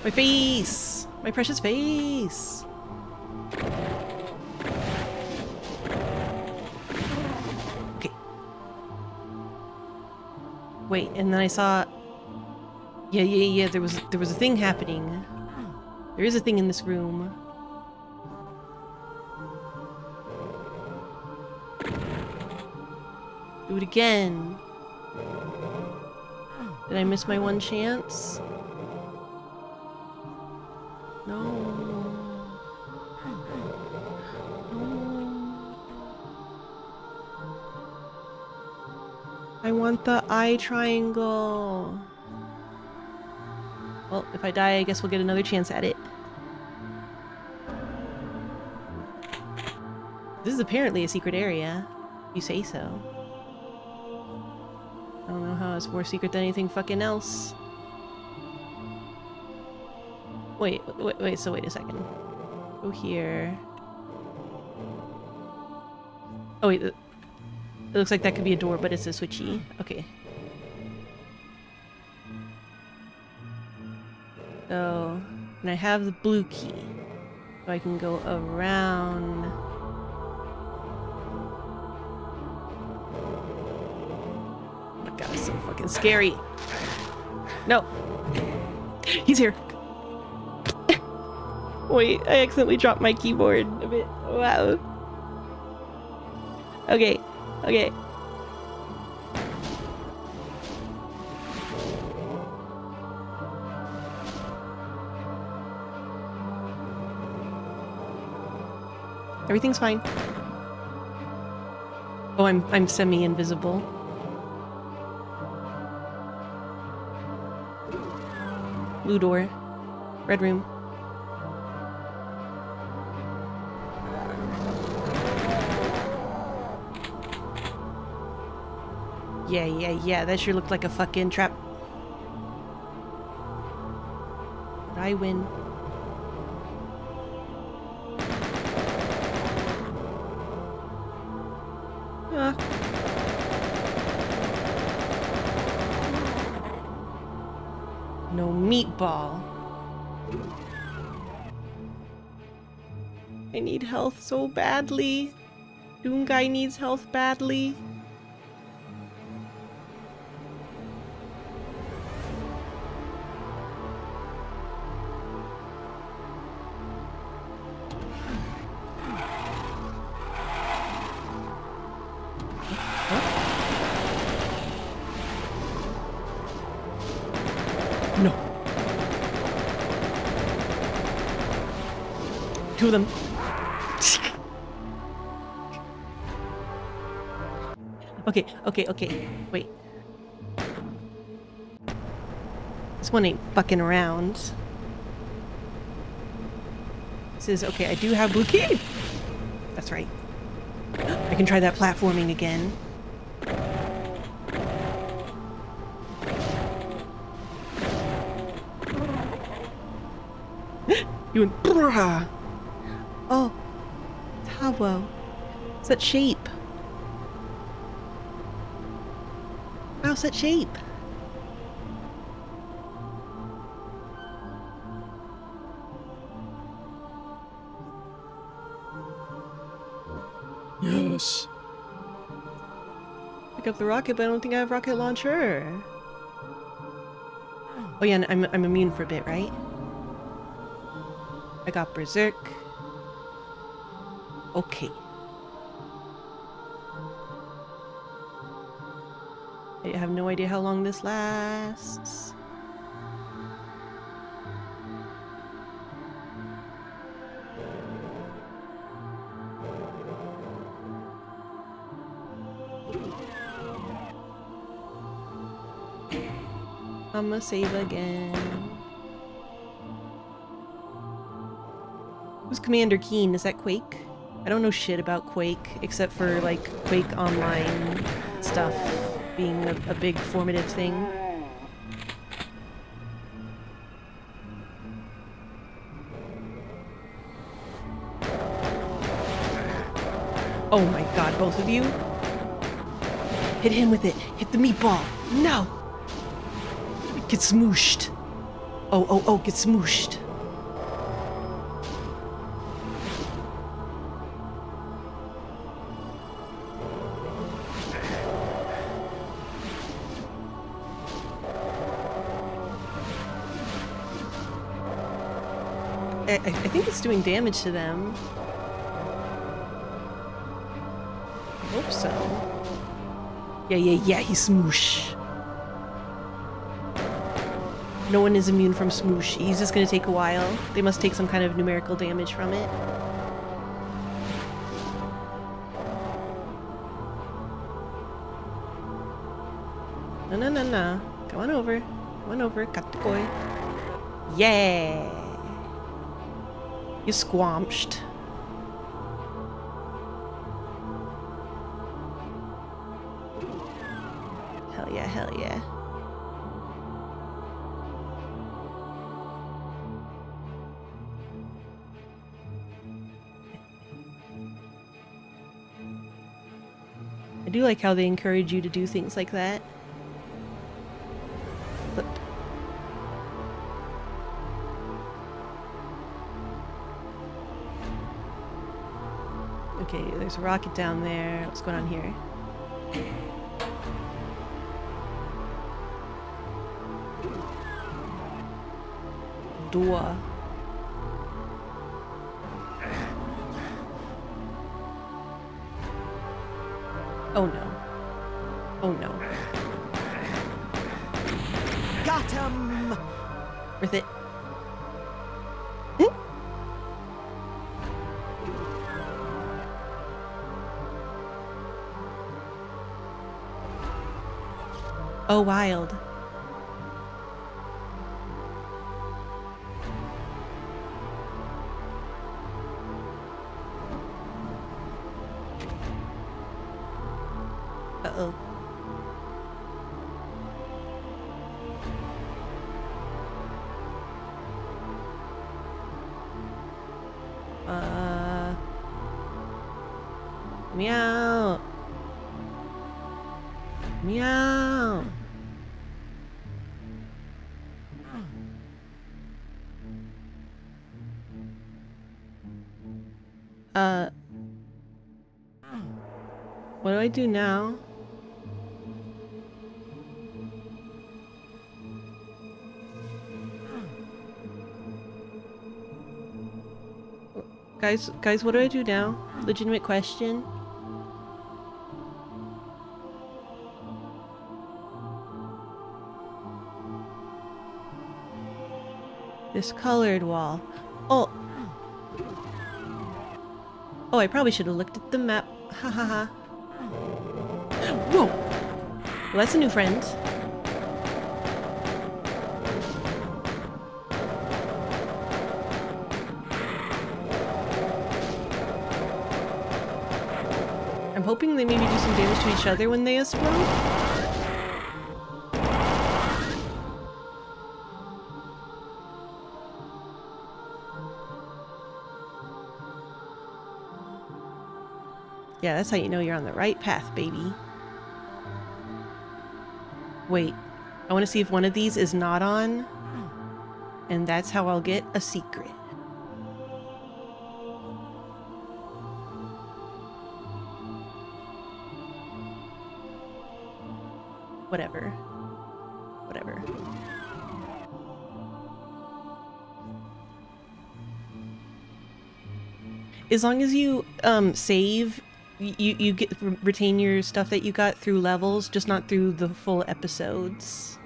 My face! My precious face! Okay. Wait, and then I saw... Yeah, there was a thing happening. There is a thing in this room. Do it again. Did I miss my one chance? The eye triangle. Well, if I die, I guess we'll get another chance at it. This is apparently a secret area. You say so. I don't know how it's more secret than anything fucking else. Wait, so wait a second. Go here. Oh, wait. It looks like that could be a door, but it's a switchy. Okay. So, and I have the blue key. So I can go around. Oh my god, it's so fucking scary. No. He's here. Wait, I accidentally dropped my keyboard a bit. Wow. Okay. Okay. Everything's fine. Oh, I'm semi-invisible. Blue door. Red room. Yeah, that sure looked like a fucking trap. But I win. Ah. No meatball. I need health so badly. Doom guy needs health badly. No. Two of them. Okay, okay, okay. Wait. This one ain't fucking around. This is okay. I do have blue key. That's right. I can try that platforming again. You went brrrr. Oh, Tawo. It's that shape. How's that shape? Yes. Pick up the rocket, but I don't think I have rocket launcher. Oh yeah, I'm immune for a bit, right? I got Berserk. Okay. I have no idea how long this lasts. I'ma save again. Who's Commander Keen? Is that Quake? I don't know shit about Quake, except for, like, Quake Online stuff being a big formative thing. Oh my god, both of you? Hit him with it! Hit the meatball! No! Get smooshed! Oh, oh, oh, get smooshed! I think it's doing damage to them. I hope so. Yeah, yeah, yeah, he smoosh. No one is immune from smoosh. He's just gonna take a while. They must take some kind of numerical damage from it. No, no, no, no. Come on over. Come on over. Got the boy. Yeah! You squamched. Hell yeah, hell yeah. I do like how they encourage you to do things like that. There's a rocket down there. What's going on here? Door. Oh no. Oh no. Got him! Worth it. Oh, wild. Uh-oh. Meow. Meow. What do I do now? Guys, what do I do now? Legitimate question. This colored wall. Oh! Oh, I probably should have looked at the map. Ha ha ha. Whoa! Well, that's a new friend. I'm hoping they maybe do some damage to each other when they explode. Yeah, that's how you know you're on the right path, baby. Wait, I want to see if one of these is not on, and that's how I'll get a secret. Whatever. Whatever. As long as you save, you retain your stuff that you got through levels, just not through the full episodes.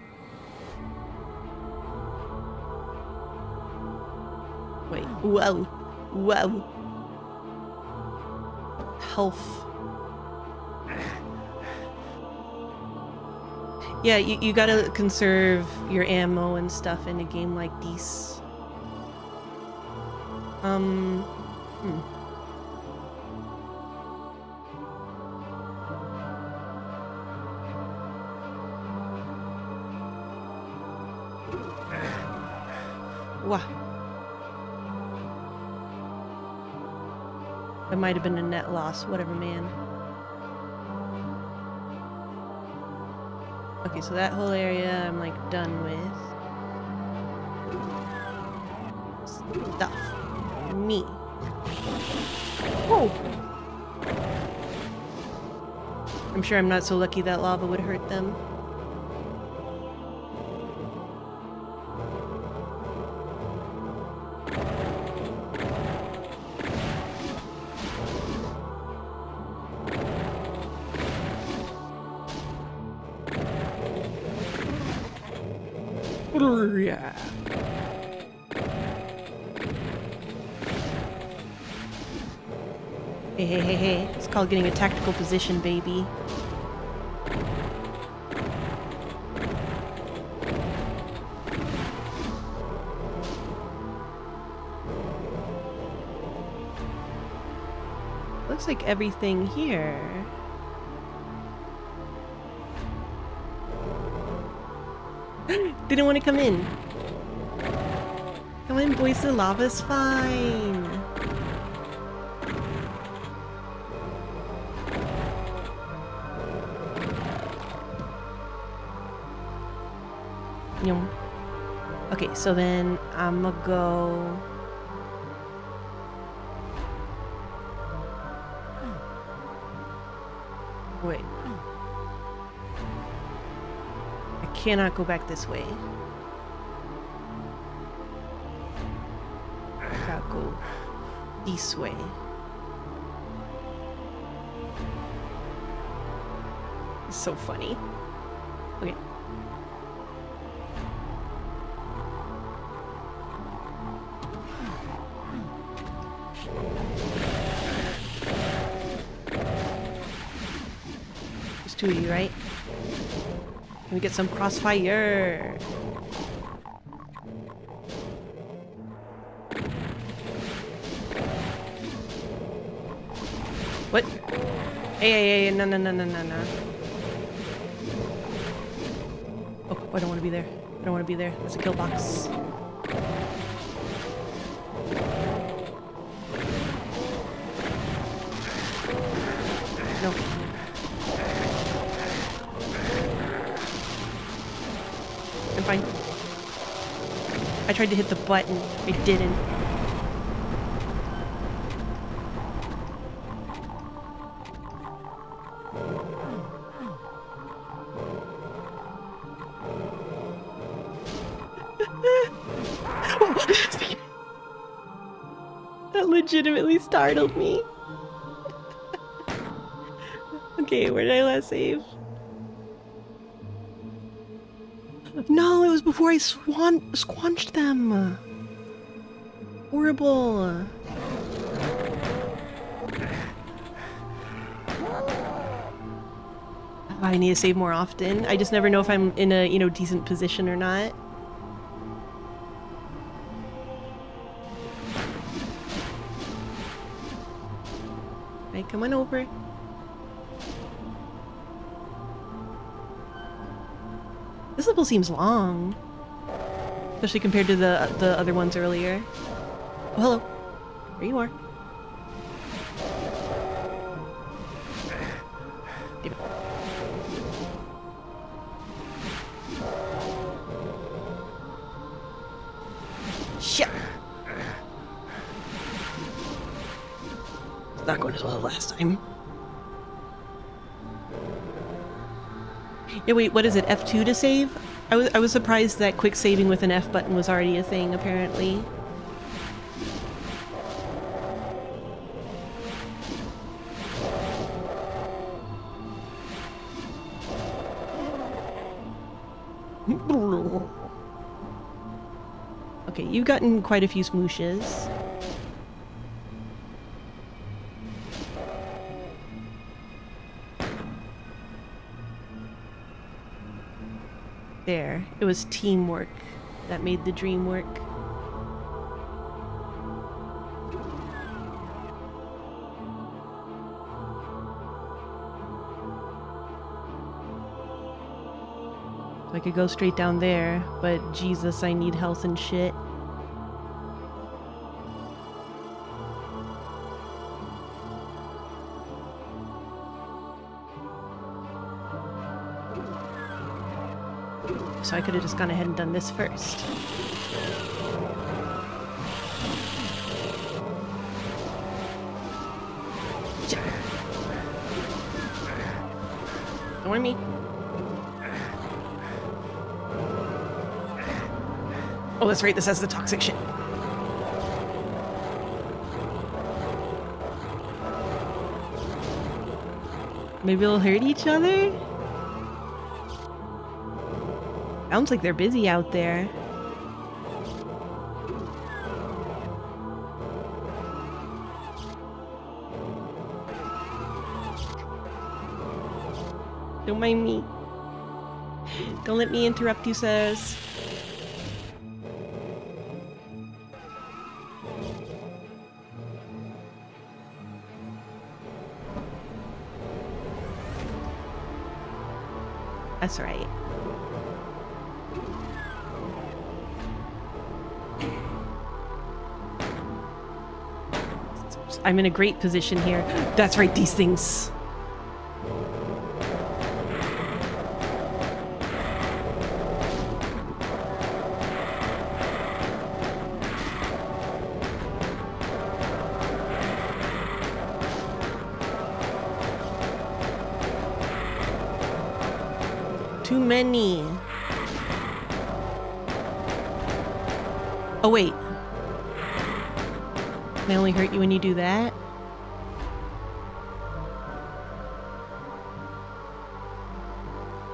Wait. Whoa. Whoa. Health. Yeah, you gotta conserve your ammo and stuff in a game like this. Wah. It might have been a net loss, whatever, man. Okay, so that whole area I'm like done with. Stuff. Me. Whoa! I'm sure I'm not so lucky that lava would hurt them. Hey. It's called getting a tactical position, baby. Looks like everything here. Didn't want to come in. Come in, boys, the lava's fine. Okay, so then I'ma go. Wait. I cannot go back this way. I gotta go this way. It's so funny. Okay. Two of you, right? Can we get some crossfire? What? Hey, no. Oh, I don't want to be there. I don't want to be there. That's a kill box. I tried to hit the button. I didn't. That legitimately startled me. Okay, where did I last save? No, it was before I squanched them. Horrible! I need to save more often. I just never know if I'm in a, you know, decent position or not. Alright, come on over. This level seems long. Especially compared to the other ones earlier. Oh, hello. There you are. Shit! It's not going as well as last time. Yeah, wait, what is it? F2 to save? I was surprised that quick saving with an F button was already a thing, apparently. Okay, you've gotten quite a few smooshes. There. It was teamwork that made the dream work. So I could go straight down there, but Jesus, I need health and shit. So I could have just gone ahead and done this first. Don't worry me. Oh, that's right, this has the toxic shit. Maybe they'll hurt each other? Sounds like they're busy out there. Don't mind me. Don't let me interrupt you, sirs. That's right. I'm in a great position here. That's right, these things. Too many. Oh, wait. They only hurt you when you do that?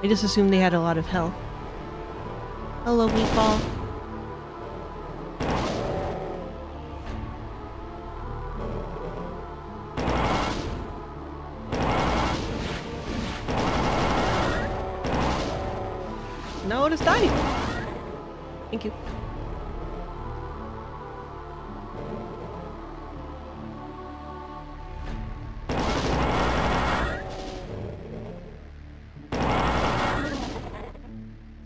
I just assumed they had a lot of health. Hello, meatball. No, it is dying. Thank you.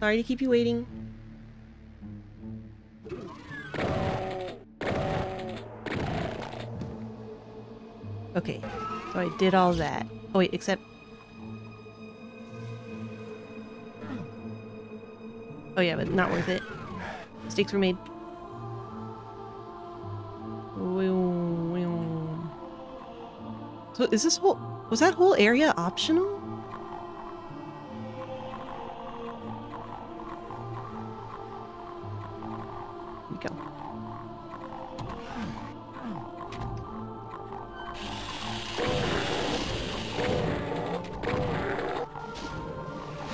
Sorry to keep you waiting. Okay, so I did all that. Oh wait, except... Oh yeah, but not worth it. Mistakes were made. So is this whole... Was that whole area optional?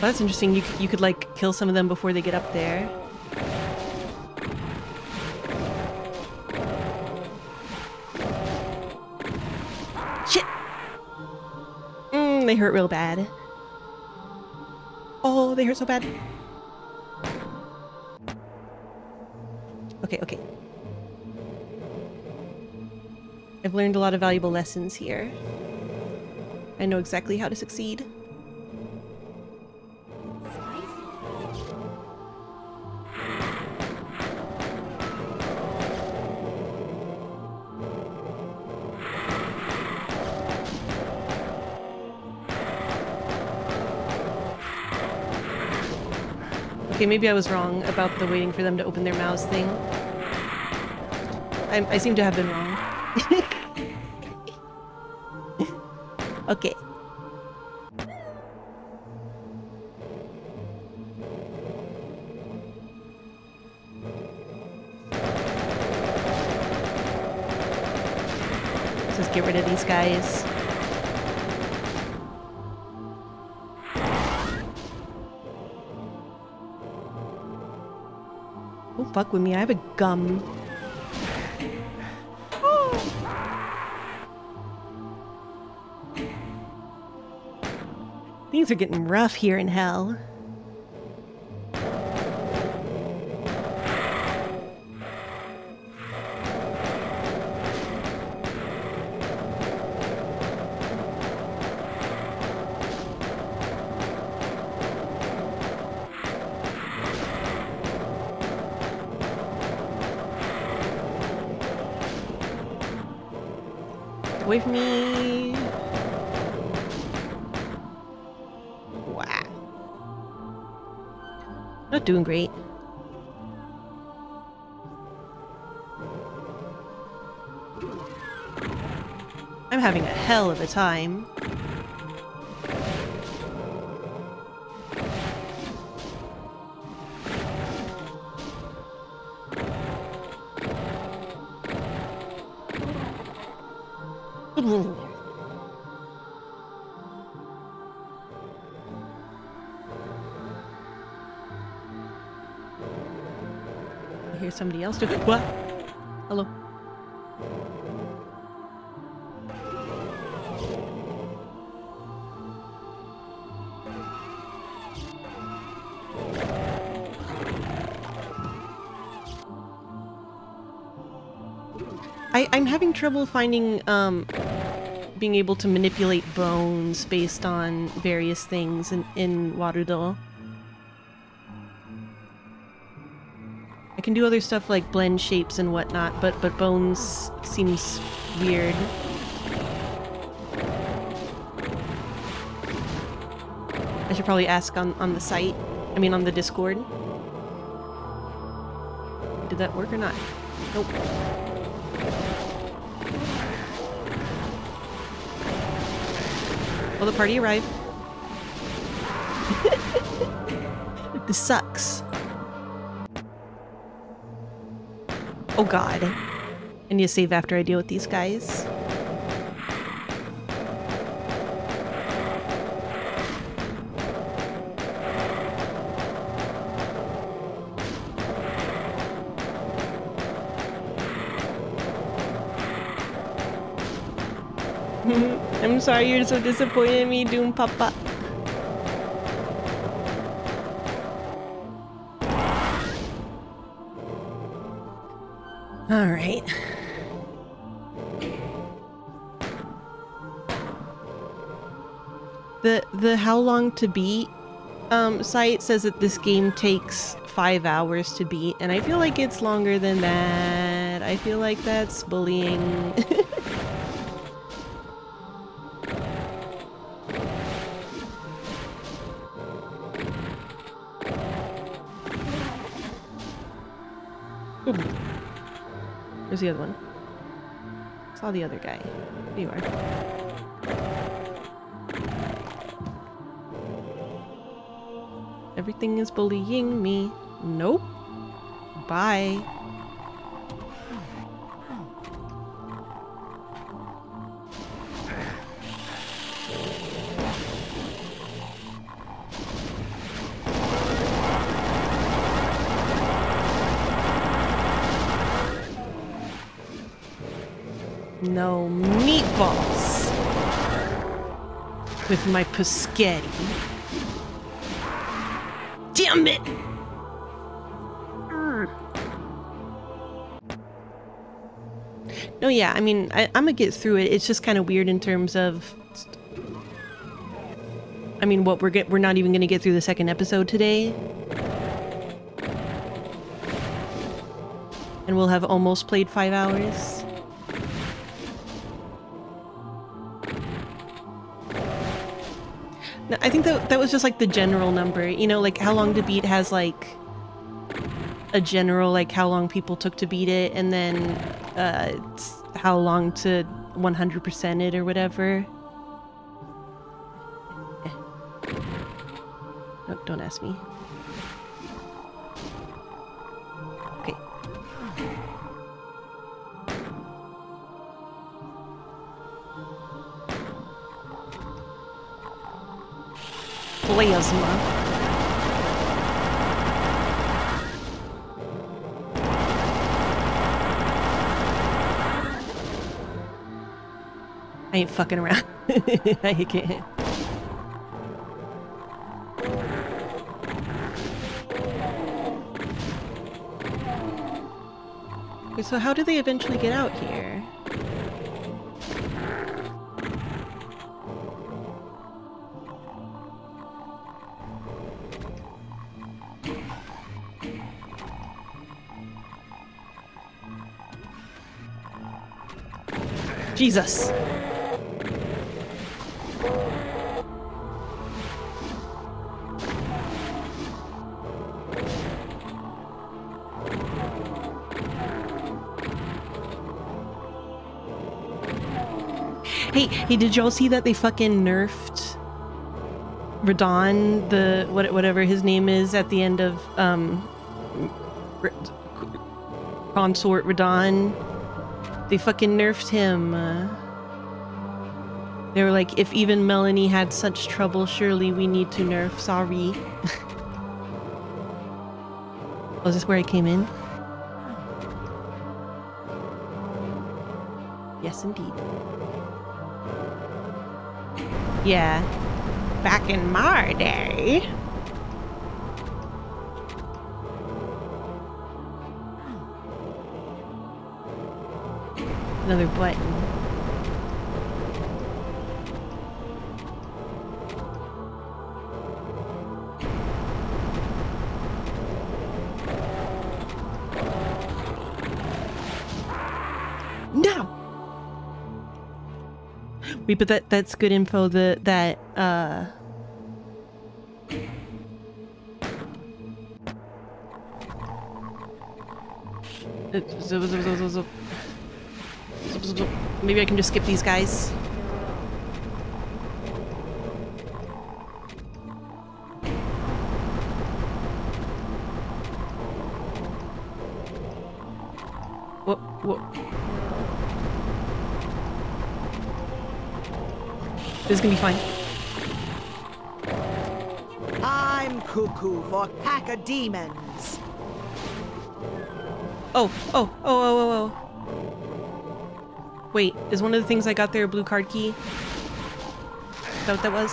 Well, that's interesting. You could like kill some of them before they get up there. they hurt real bad. Oh, they hurt so bad. Okay, okay. I've learned a lot of valuable lessons here. I know exactly how to succeed. Okay, maybe I was wrong about the waiting for them to open their mouths thing. I seem to have been wrong. Okay. Let's just get rid of these guys. Fuck with me, I have a gum. Oh. Things are getting rough here in hell. With me. Wow. Not doing great. I'm having a hell of a time. Somebody else do it. What? Hello. I'm having trouble finding being able to manipulate bones based on various things in Warudo. I can do other stuff like blend shapes and whatnot, but bones seems weird. I should probably ask on the site. I mean on the Discord. Did that work or not? Nope. Well, the party arrived. This sucks. Oh god. I need to save after I deal with these guys. I'm sorry you're so disappointed in me, Doom Papa. Alright. The how long to beat site says that this game takes 5 hours to beat, and I feel like it's longer than that. I feel like that's bullying. Where's the other one? Saw the other guy. There you are. Everything is bullying me. Nope. Bye. with my Puschetti. Damn it! No, yeah, I mean, I'm gonna get through it. It's just kind of weird in terms of... I mean, what we're not even gonna get through the second episode today. And we'll have almost played 5 hours. No, I think that was just like the general number, you know, like how long to beat has like a general, like how long people took to beat it, and then how long to 100% it or whatever. Nope, don't ask me. Okay. Plasma. I ain't fucking around. I can't. So how do they eventually get out here? Jesus! Hey, did y'all see that they fucking nerfed Radahn, the whatever his name is, at the end of Consort Radahn? They fucking nerfed him. They were like, if even Melanie had such trouble, surely we need to nerf. Sorry. Oh, is this where I came in? Yes, indeed. Yeah, back in my day. Another button. But that's good info. Maybe I can just skip these guys. This is gonna be fine. I'm cuckoo for pack of demons. Oh. Wait, is one of the things I got there a blue card key? Is that what that was?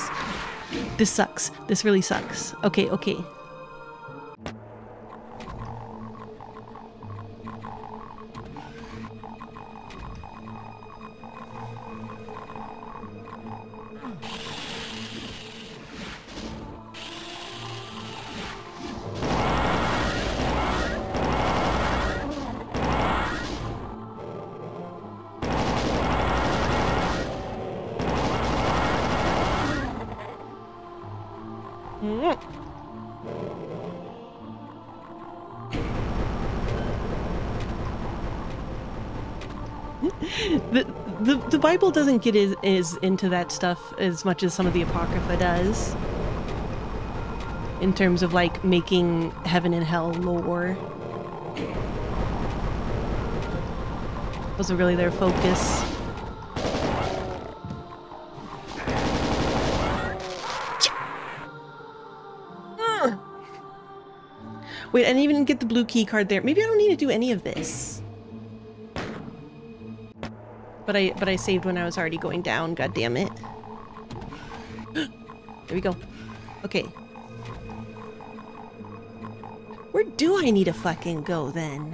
This sucks. This really sucks. Okay. The Bible doesn't get as into that stuff as much as some of the Apocrypha does. In terms of like making heaven and hell lore. Wasn't really their focus. Wait, I didn't even get the blue key card there. Maybe I don't need to do any of this. But I saved when I was already going down, god damn it. There we go. Okay. Where do I need to fucking go then?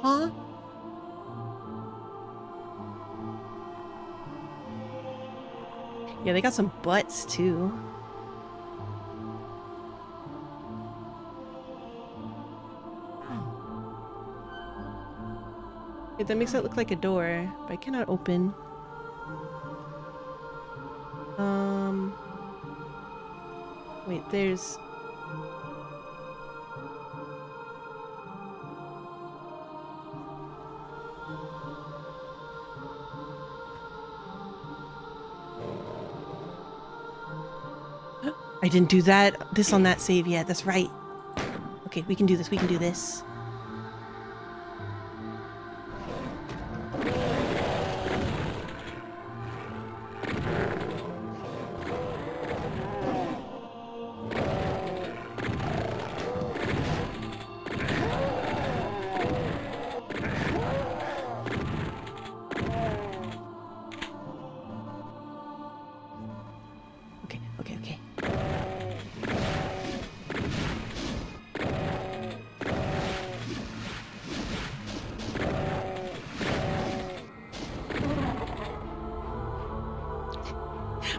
Huh? Yeah, they got some butts too. Yeah, that makes it look like a door, but I cannot open. Wait, there's... I didn't do that. This on that save yet. That's right. Okay, we can do this. We can do this.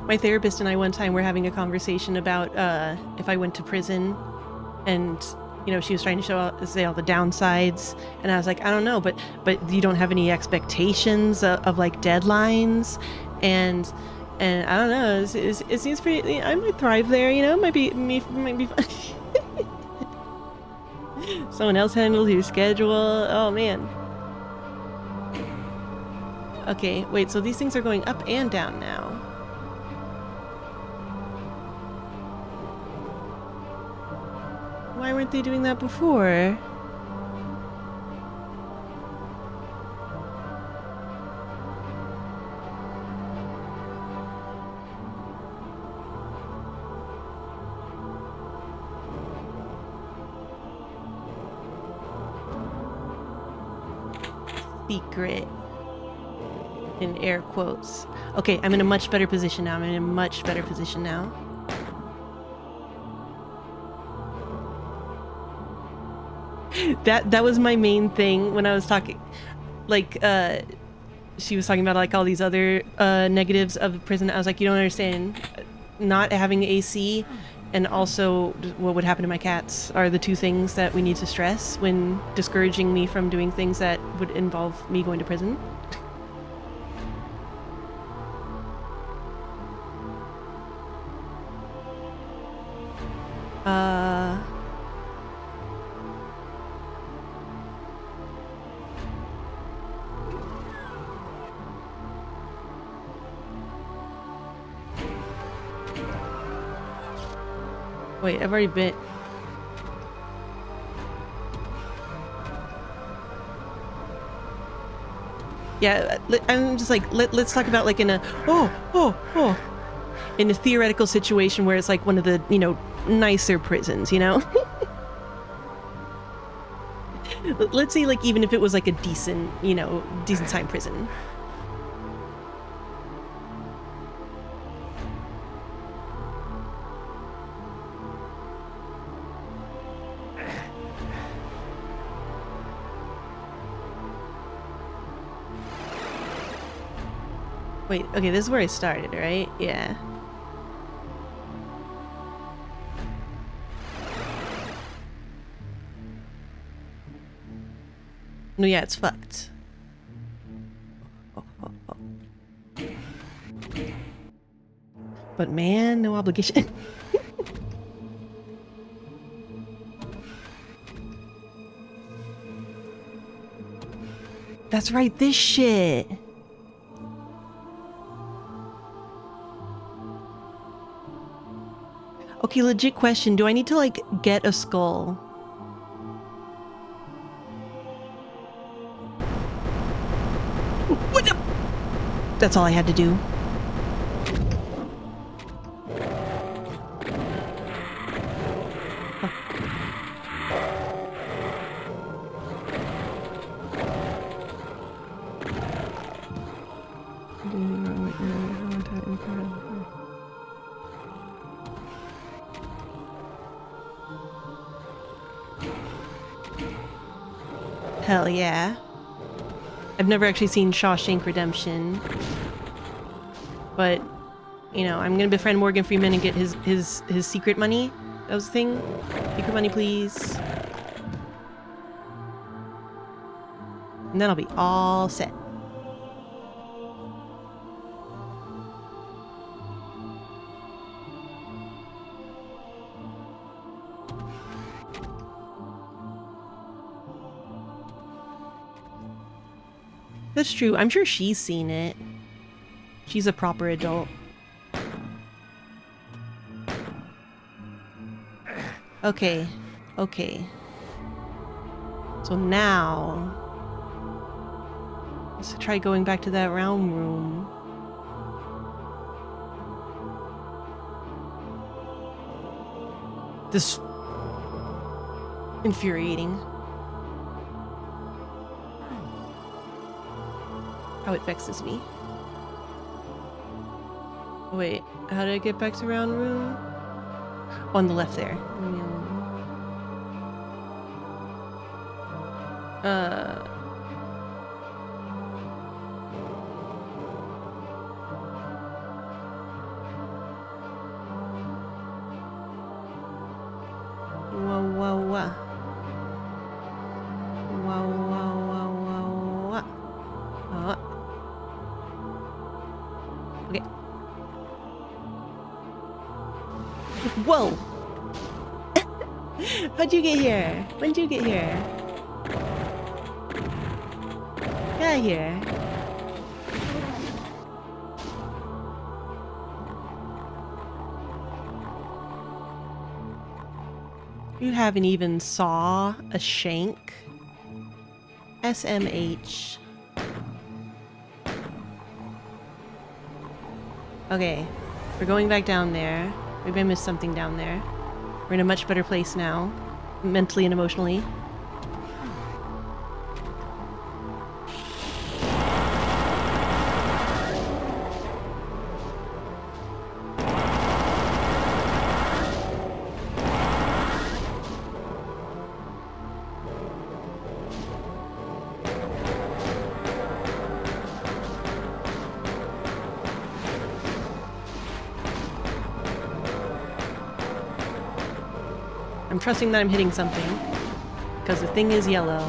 My therapist and I one time were having a conversation about if I went to prison, and you know, she was trying to say all the downsides, and I was like, I don't know, but you don't have any expectations of like deadlines, and I don't know, it seems pretty. I might thrive there, you know, might be fun. Someone else handles your schedule. Oh man. Okay, wait. So these things are going up and down now. Why weren't they doing that before? Secret. In air quotes. Okay, I'm in a much better position now. That was my main thing when I was talking, like, she was talking about like all these other negatives of prison. I was like, you don't understand. Not having AC and also what would happen to my cats are the two things that we need to stress when discouraging me from doing things that would involve me going to prison. Wait, I've already been... Yeah, I'm just like, let's talk about like in a... In a theoretical situation where it's like one of the, you know, nicer prisons, you know? Let's say like even if it was like a decent, you know, decent time prison. Wait, okay, this is where I started, right? Yeah. No, yeah, it's fucked. But man, no obligation. That's right, this shit. Okay, legit question. Do I need to, like, get a skull? What the? That's all I had to do. Hell yeah. I've never actually seen Shawshank Redemption. But, you know, I'm going to befriend Morgan Freeman and get his secret money. That was the thing. Secret money, please. And then I'll be all set. That's true. I'm sure she's seen it. She's a proper adult. Okay. Okay. So now... let's try going back to that realm room. This... infuriating. How it vexes me. Wait, how did I get back to round room? Oh, on the left there. Yeah. Whoa! How'd you get here? When'd you get here? Get out of here. You haven't even saw a shank? SMH. Okay, we're going back down there. Maybe I missed something down there. We're in a much better place now, mentally and emotionally. I'm trusting that I'm hitting something, because the thing is yellow.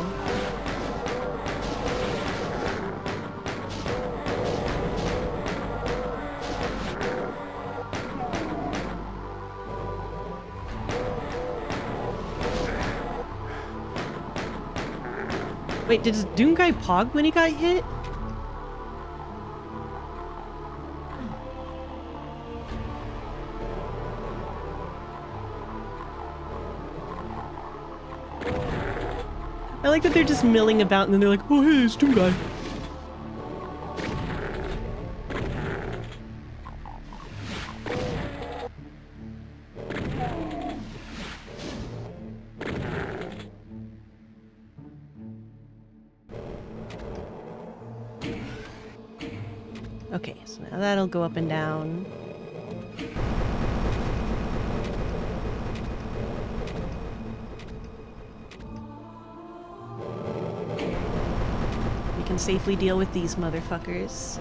Wait, did this Doom guy pog when he got hit? I like that they're just milling about and then they're like, oh hey, it's Doom guy. Okay, so now that'll go up and down. Safely deal with these motherfuckers.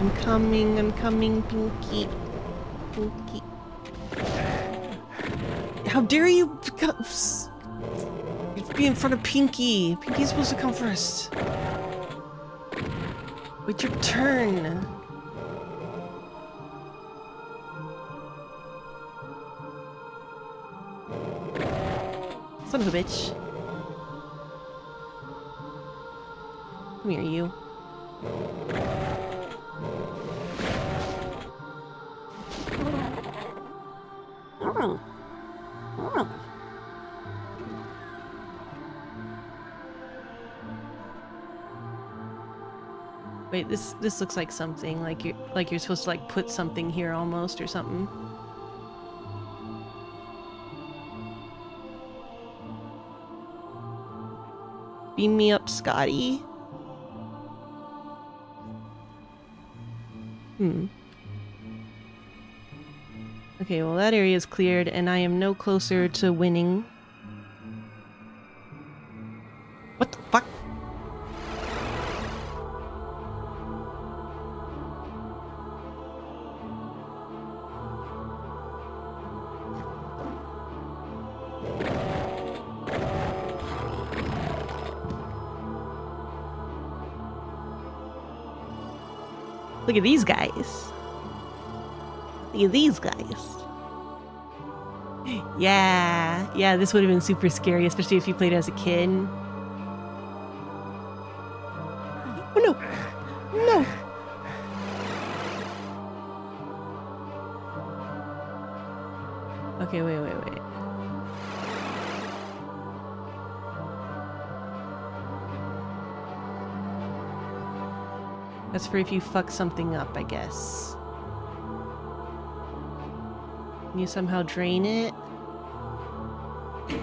I'm coming, Pinky. Pinky. How dare you be in front of Pinky! Pinky's supposed to come first. Wait your turn. Son of a bitch. Come here, you. Wait, this looks like something. Like you're supposed to like put something here almost or something. Beam me up, Scotty. Okay, well that area is cleared and I am no closer to winning. What the fuck? Look at these guys. Look at these guys. Yeah. Yeah, this would have been super scary, especially if you played as a kid. Oh no. No. Okay, wait, wait, wait. That's for if you fuck something up, I guess. Can you somehow drain it?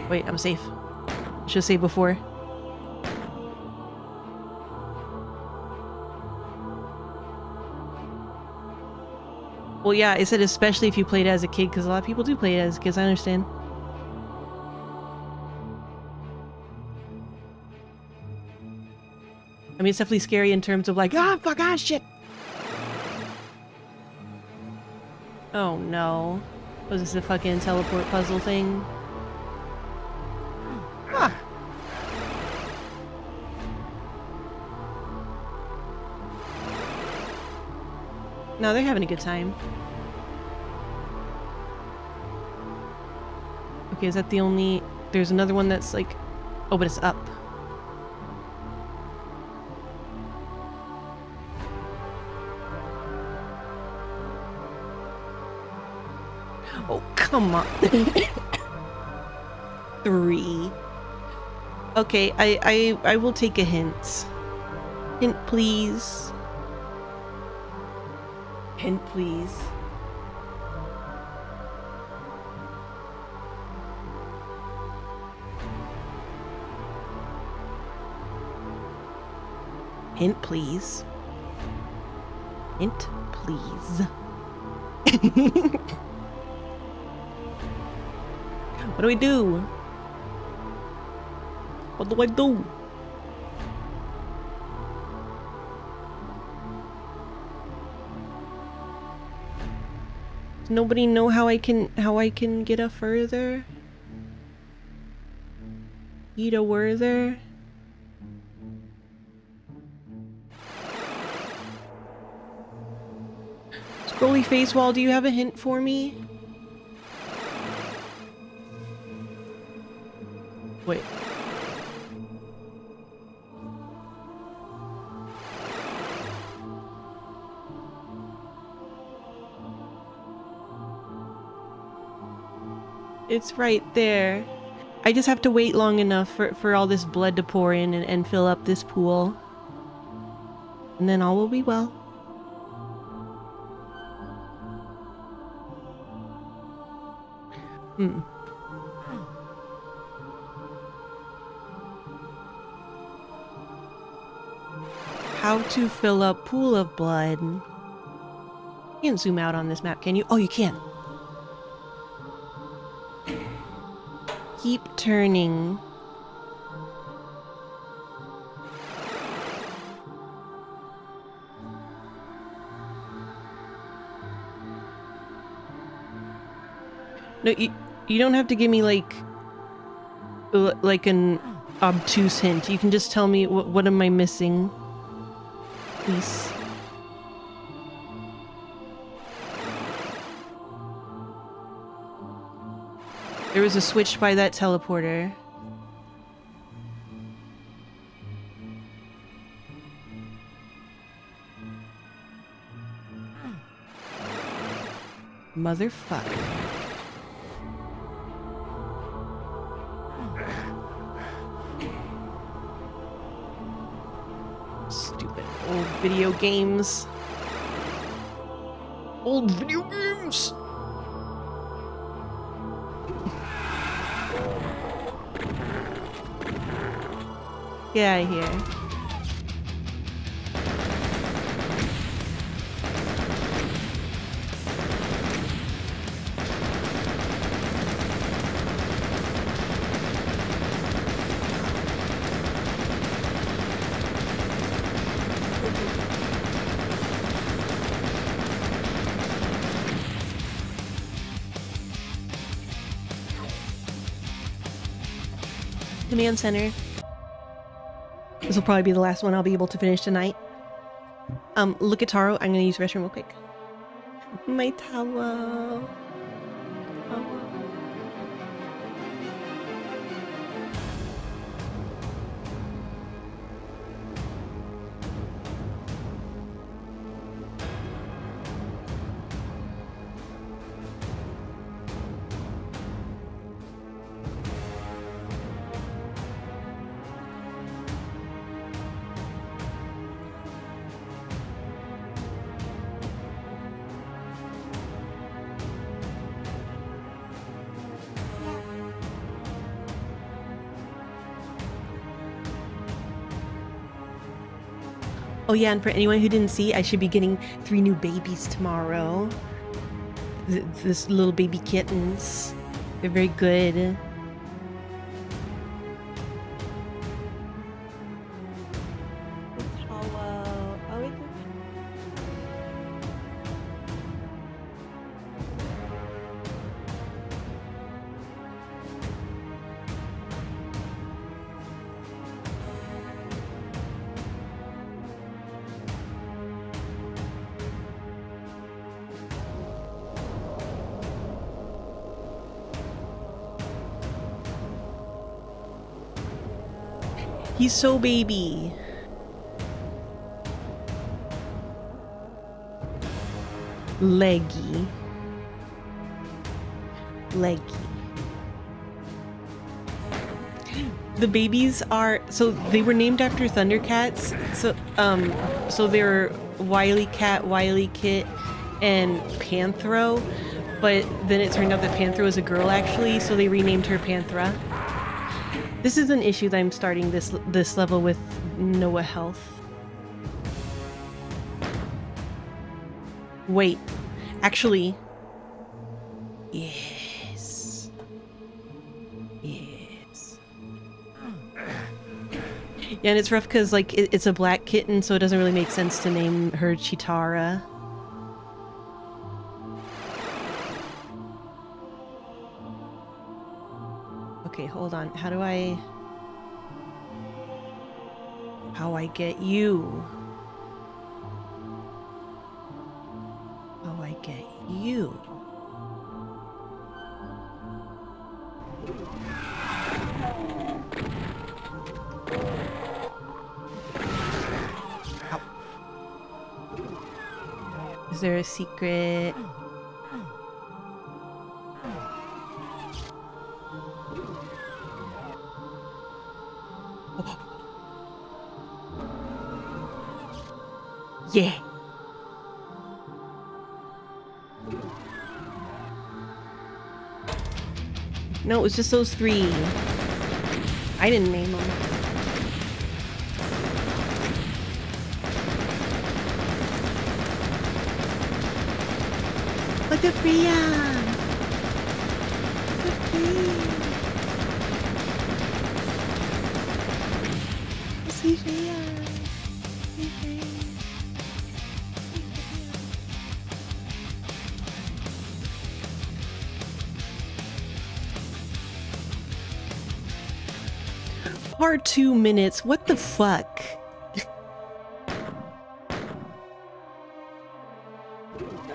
Wait, I'm safe. Should save before. Well, yeah, I said especially if you played as a kid, because a lot of people do play it as kids, I understand. I mean, it's definitely scary in terms of like, ah, fuck, ah, shit. Oh no. Was this a fucking teleport puzzle thing? Huh. No, they're having a good time. Okay, is that the only... There's another one that's like... Oh, but it's up. Come on. 3. Okay, I will take a hint. Hint, please. Hint, please. Hint, please. Hint, please. What do we do? What do I do? Does nobody know how I can get a further? Eat a Werther? Scrolly face wall, do you have a hint for me? Wait. It's right there. I just have to wait long enough for all this blood to pour in and fill up this pool. And then all will be well. Hmm. How to fill up pool of blood. You can't zoom out on this map, can you? Oh, you can. Keep turning. No, you don't have to give me like an obtuse hint. You can just tell me what am I missing. Please. There was a switch by that teleporter. Motherfucker. Video games. Old video games! Get out of here. command center. This will probably be the last one I'll be able to finish tonight. Look at Taro. I'm gonna use the restroom real quick. My Taro. Oh. Oh yeah, and for anyone who didn't see, I should be getting 3 new babies tomorrow. This little baby kittens. They're very good. He's so baby. Leggy. Leggy. The babies are, so they were named after Thundercats. So so they're Wily Cat, Wily Kit, and Panthro. But then it turned out that Panthro is a girl actually, so they renamed her Panthra. This is an issue that I'm starting this level with Noah Health. Wait, actually, yes, yes. Yeah, and it's rough because like it's a black kitten, so it doesn't really make sense to name her Chitara. Okay, hold on. How do I... How I get you? How I get you? Ow. Is there a secret? Yeah. No, it was just those 3. I didn't name them. But the Priya. Are 2 minutes. What the fuck?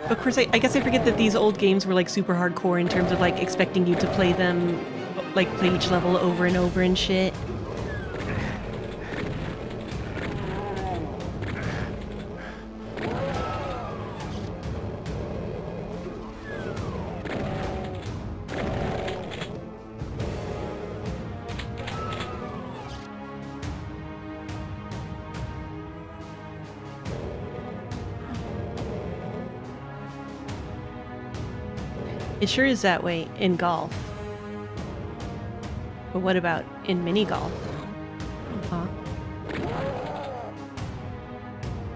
Of course, I guess I forget that these old games were like super hardcore in terms of like expecting you to play them, like play each level over and over and shit. It sure is that way in golf. But what about in mini golf? Huh?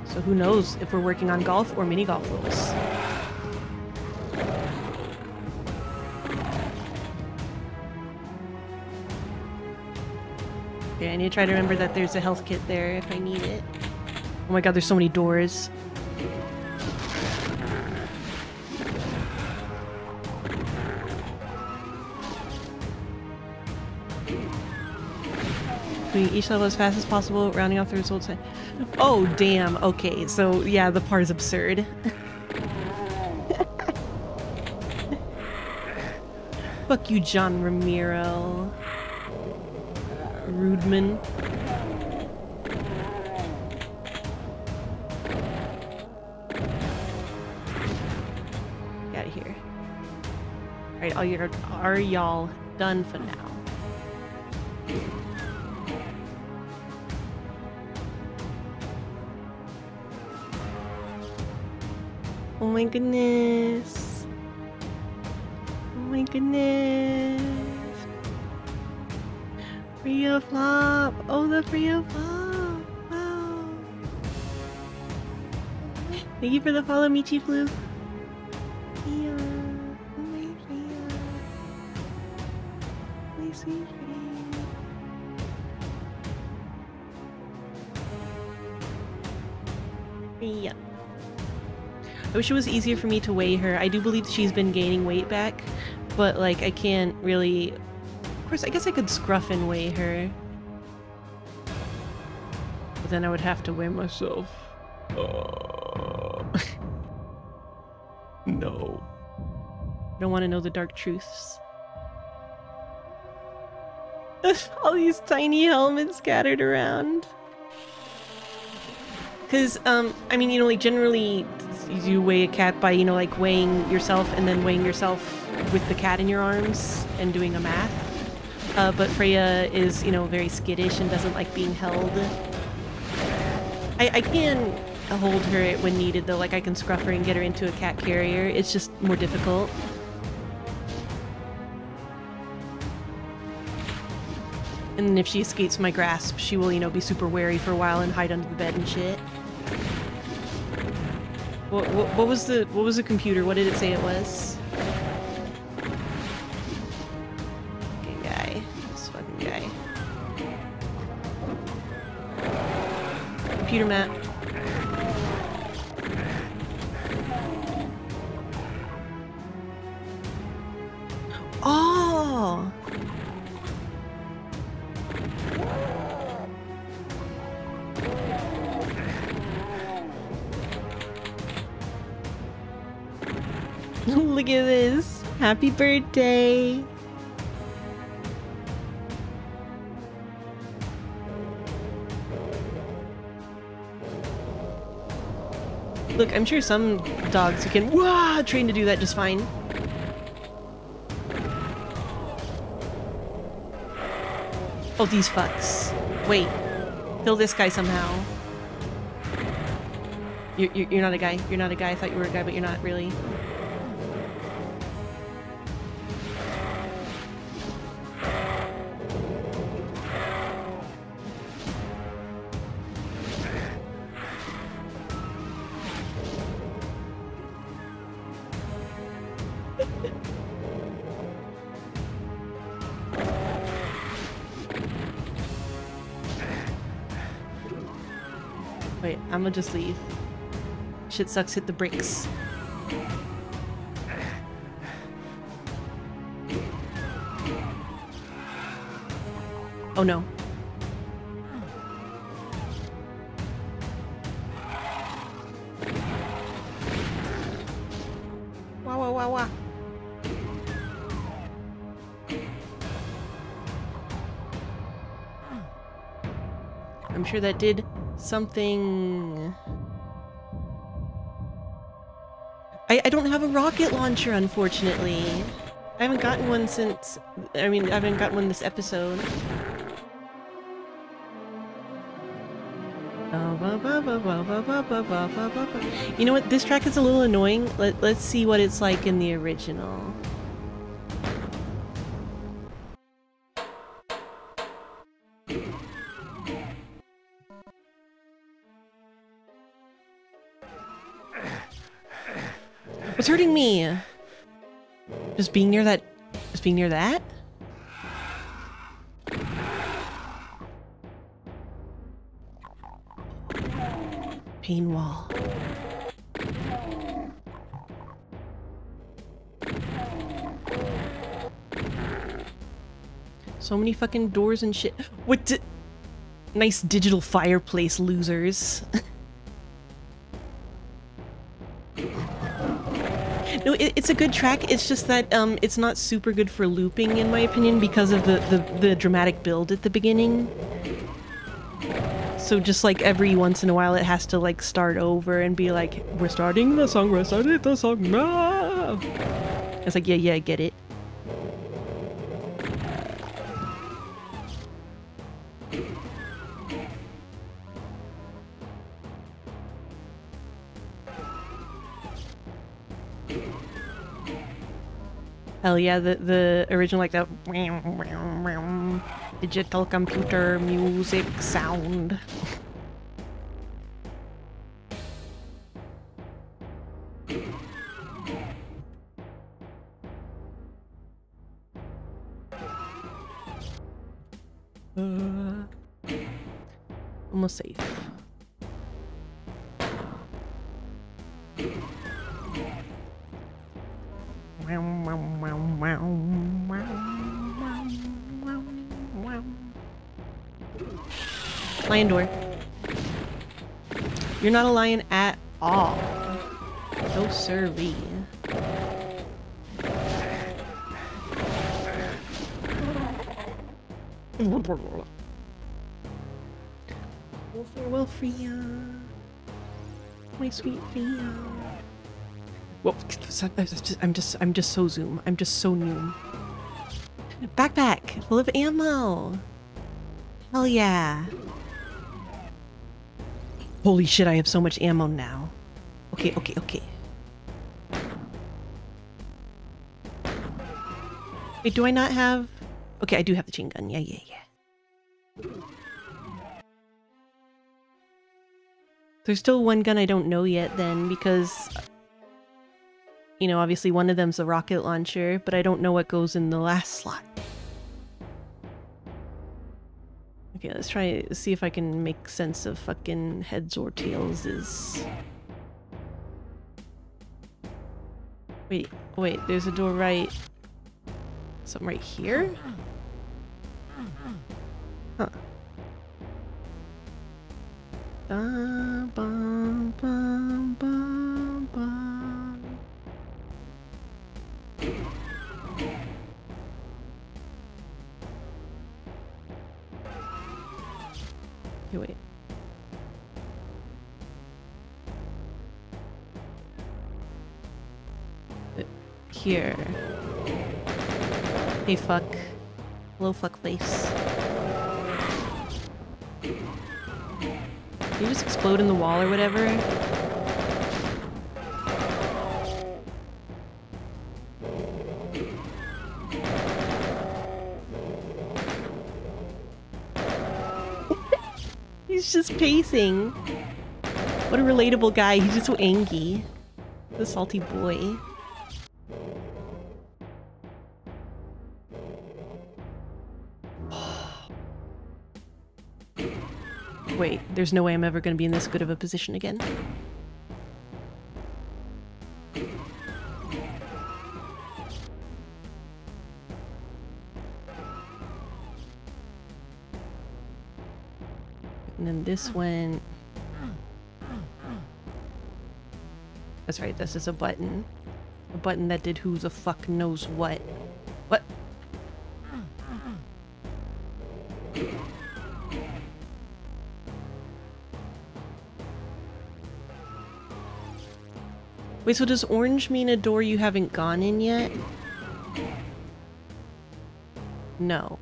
So who knows if we're working on golf or mini golf rules? Okay, I need to try to remember that there's a health kit there if I need it. Oh my god, there's so many doors. Doing each level as fast as possible, rounding off the results. Oh, damn. Okay, so yeah, the part is absurd. Fuck you, John Romero. Rudman. Get out of here. Alright, all your are y'all done for now? Oh my goodness. Oh my goodness. Free of flop. Oh, the free of flop. Wow. Thank you for the follow, Michi Flu. Yeah. Oh my god. My sweet friend. Yeah. I wish it was easier for me to weigh her. I do believe she's been gaining weight back, but like I can't really... Of course, I guess I could scruff and weigh her. But then I would have to weigh myself. No. I don't want to know the dark truths. All these tiny helmets scattered around. Because, I mean, you know, like, generally you weigh a cat by, you know, like, weighing yourself and then weighing yourself with the cat in your arms and doing a math. But Freya is, you know, very skittish and doesn't like being held. I can hold her when needed, though. Like, I can scruff her and get her into a cat carrier. It's just more difficult. And if she escapes my grasp, she will, you know, be super wary for a while and hide under the bed and shit. What was the computer? What did it say it was? Okay, guy. This fucking guy. Computer map. Oh! Look at this! Happy birthday! Look, I'm sure some dogs you can train to do that just fine. Oh, these fucks. Wait. Kill this guy somehow. You're not a guy. You're not a guy. I thought you were a guy, but you're not really. I'm gonna just leave. Shit sucks, hit the brakes. Oh no. Wah wah wah wah. I'm sure that did something. I don't have a rocket launcher, unfortunately. I haven't gotten one since... I mean, I haven't gotten one this episode. You know what? This track is a little annoying. Let's see what it's like in the original. What's hurting me? Just being near that. Just being near that? Pain wall. So many fucking doors and shit. What? Nice digital fireplace, losers. No, it's a good track, it's just that it's not super good for looping, in my opinion, because of the dramatic build at the beginning. So just like every once in a while it has to like start over and be like, we're starting the song, we're starting the song, no! It's like, yeah, I get it. Hell yeah, the original, like that digital computer music sound. Almost safe. Lion door. You're not a lion at all. No sirvee. Oh, farewell, Freya. My sweet Freya. Well, I'm just so Zoom. I'm just so Noom. Backpack full of ammo. Hell yeah. Holy shit, I have so much ammo now. Okay. Wait, do I not have... Okay, I do have the chain gun. Yeah. There's still one gun I don't know yet then, because... You know, obviously one of them's a rocket launcher, but I don't know what goes in the last slot. Okay, let's try see if I can make sense of fucking heads or tails is... Wait, there's a door right... Something right here? Huh. Bum, bum, bum, bum, bum. Okay, wait. Here. Hey, fuck. Hello, fuck face. Did you just explode in the wall or whatever? He's just pacing. What a relatable guy. He's just so angry. The salty boy. Wait, there's no way I'm ever going to be in this good of a position again. And then this one... That's right, this is a button. A button that did who the fuck knows what. What? Wait, so does orange mean a door you haven't gone in yet? No.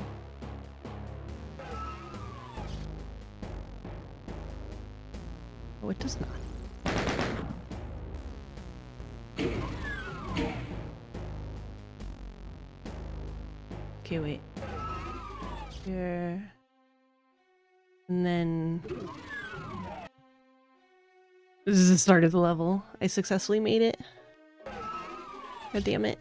Oh, it does not. Okay, wait. Here. And then... This is the start of the level. I successfully made it. God damn it.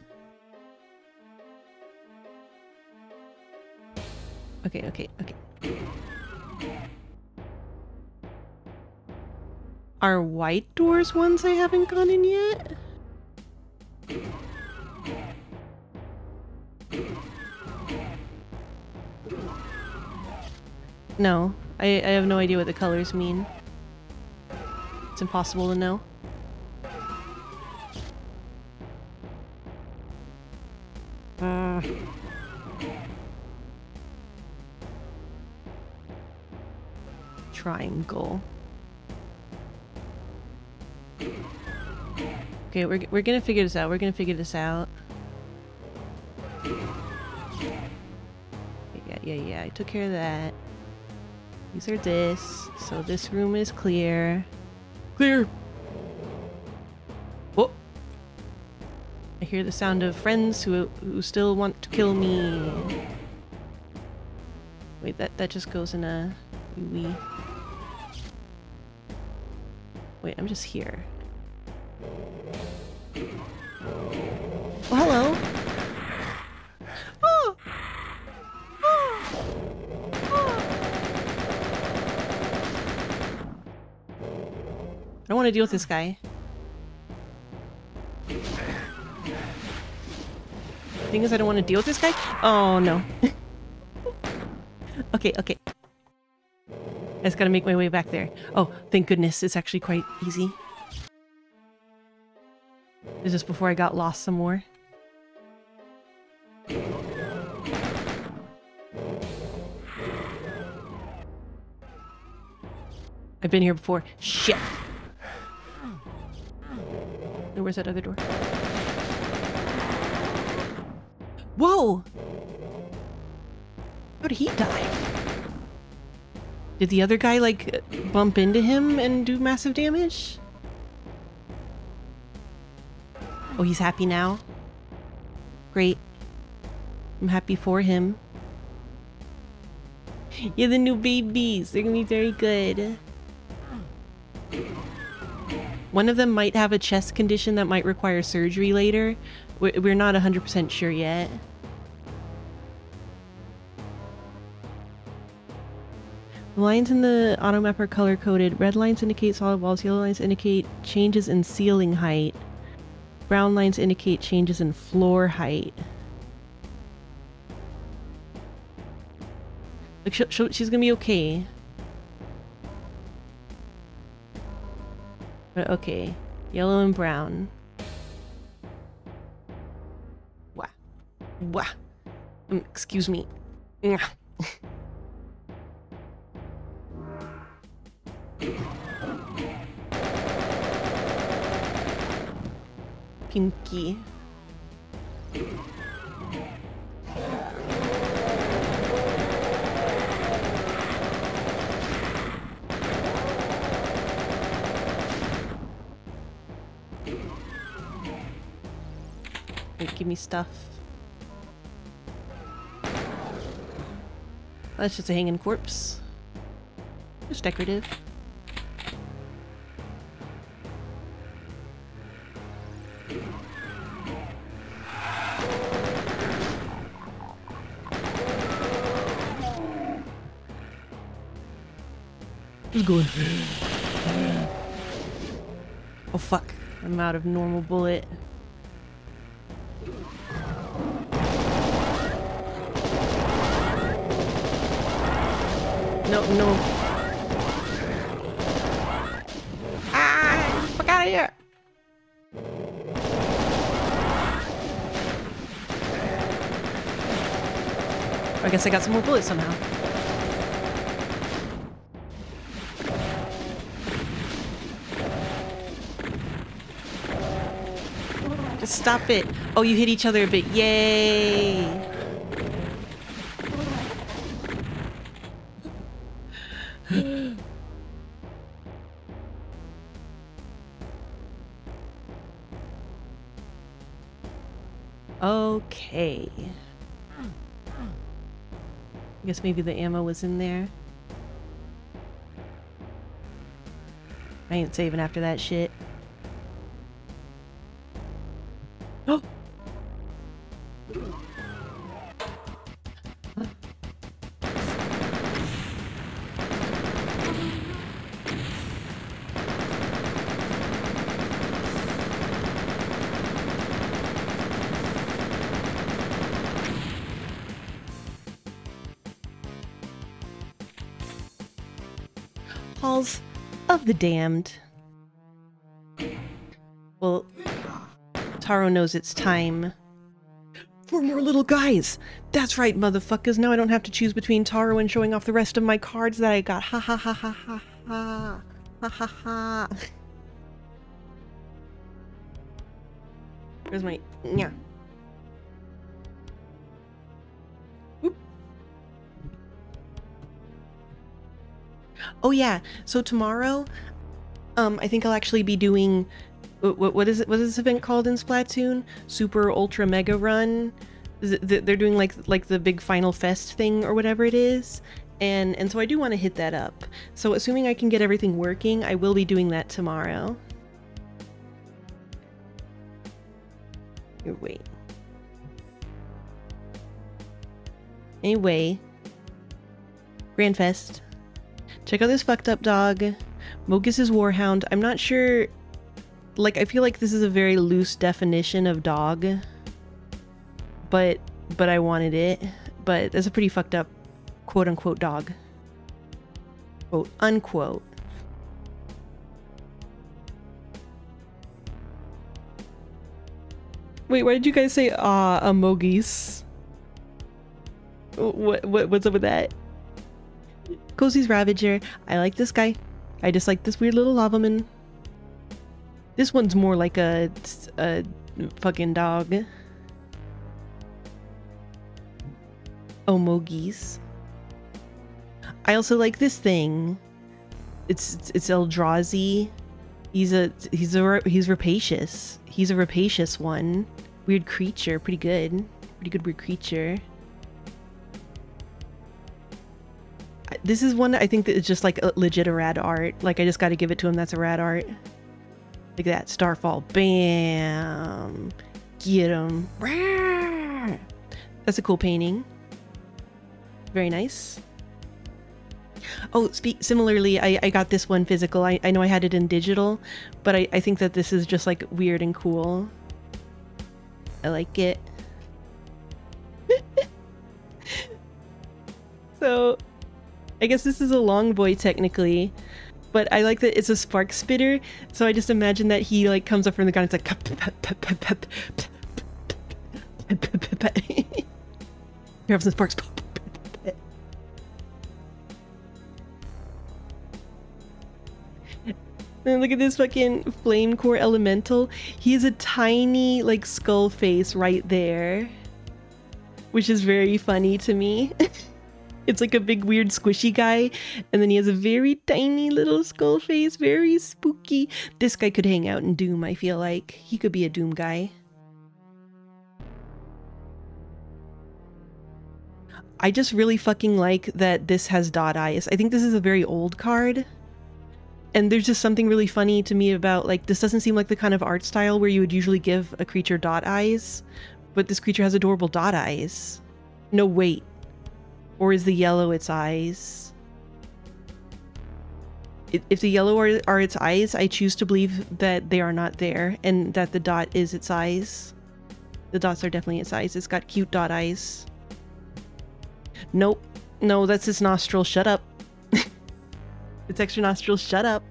Okay. Are white doors ones I haven't gone in yet? No. I have no idea what the colors mean. It's impossible to know. Triangle. Okay, we're gonna figure this out. We're gonna figure this out. Yeah, I took care of that. These are this. So this room is clear. Clear! Whoa! I hear the sound of friends who still want to kill me. Wait, that just goes in a... wee-wee. Wait, I'm just here. Oh, hello! I don't want to deal with this guy. The thing is, I don't want to deal with this guy? Oh, no. Okay. I just gotta make my way back there. Oh, thank goodness. It's actually quite easy. This is before I got lost some more. I've been here before. Shit! Where's that other door? Whoa! How did he die? Did the other guy, like, bump into him and do massive damage? Oh, he's happy now? Great. I'm happy for him. You're the new babies. They're gonna be very good. One of them might have a chest condition that might require surgery later. We're not 100% sure yet. The lines in the automap are color-coded. Red lines indicate solid walls. Yellow lines indicate changes in ceiling height. Brown lines indicate changes in floor height. Like, she's gonna be okay. Okay, yellow and brown. Wah. Wah. Excuse me. Pinky. Give me stuff. That's just a hanging corpse. Just decorative. Who's going? Oh fuck. I'm out of normal bullet. No. Ah! Fuck out of here! I guess I got some more bullets somehow. Just stop it. Oh, you hit each other a bit. Yay! Okay. I guess maybe the ammo was in there. I ain't saving after that shit. Oh! Halls of the Damned. Well, Taro knows it's time for more little guys. That's right, motherfuckers. Now I don't have to choose between Taro and showing off the rest of my cards that I got. Ha ha ha ha ha ha. Ha ha ha. Where's my... yeah. Oh yeah, so tomorrow, I think I'll actually be doing, what is it? What is this event called in Splatoon? Super Ultra Mega Run? They're doing like the big final fest thing or whatever it is, and so I do want to hit that up. So assuming I can get everything working, I will be doing that tomorrow. Here, wait. Anyway, Grand Fest. Check out this fucked up dog. Mogus is Warhound. I'm not sure, like, I feel like this is a very loose definition of dog, but I wanted it. But that's a pretty fucked up quote unquote dog. Quote unquote. Wait, why did you guys say, ah, a Mogus? What's up with that? Cozy's Ravager. I like this guy. I dislike this weird little lavaman. This one's more like a fucking dog. Oh, Mogies. I also like this thing. It's Eldrazi. He's rapacious. He's a rapacious one. Weird creature. Pretty good. Pretty good weird creature. This is one I think that is just like a legit a rad art. Like, I just got to give it to him. That's a rad art. Look at that. Starfall. Bam. Get him. Rawr! That's a cool painting. Very nice. Oh, similarly, I got this one physical. I know I had it in digital, but I think that this is just like weird and cool. I like it. So... I guess this is a long boy technically, but I like that it's a spark spitter, so I just imagine that he like comes up from the ground, it's like here have some sparks. And look at this fucking flame core elemental. He has a tiny like skull face right there, which is very funny to me. It's like a big, weird, squishy guy, and then he has a very tiny little skull face, very spooky. This guy could hang out in Doom, I feel like. He could be a Doom guy. I just really fucking like that this has dot eyes. I think this is a very old card. And there's just something really funny to me about, like, this doesn't seem like the kind of art style where you would usually give a creature dot eyes, but this creature has adorable dot eyes. No, wait. Or is the yellow its eyes? If the yellow are its eyes, I choose to believe that they are not there and that the dot is its eyes. The dots are definitely its eyes. It's got cute dot eyes. Nope. No, that's its nostril. Shut up. Its extra nostril. Shut up.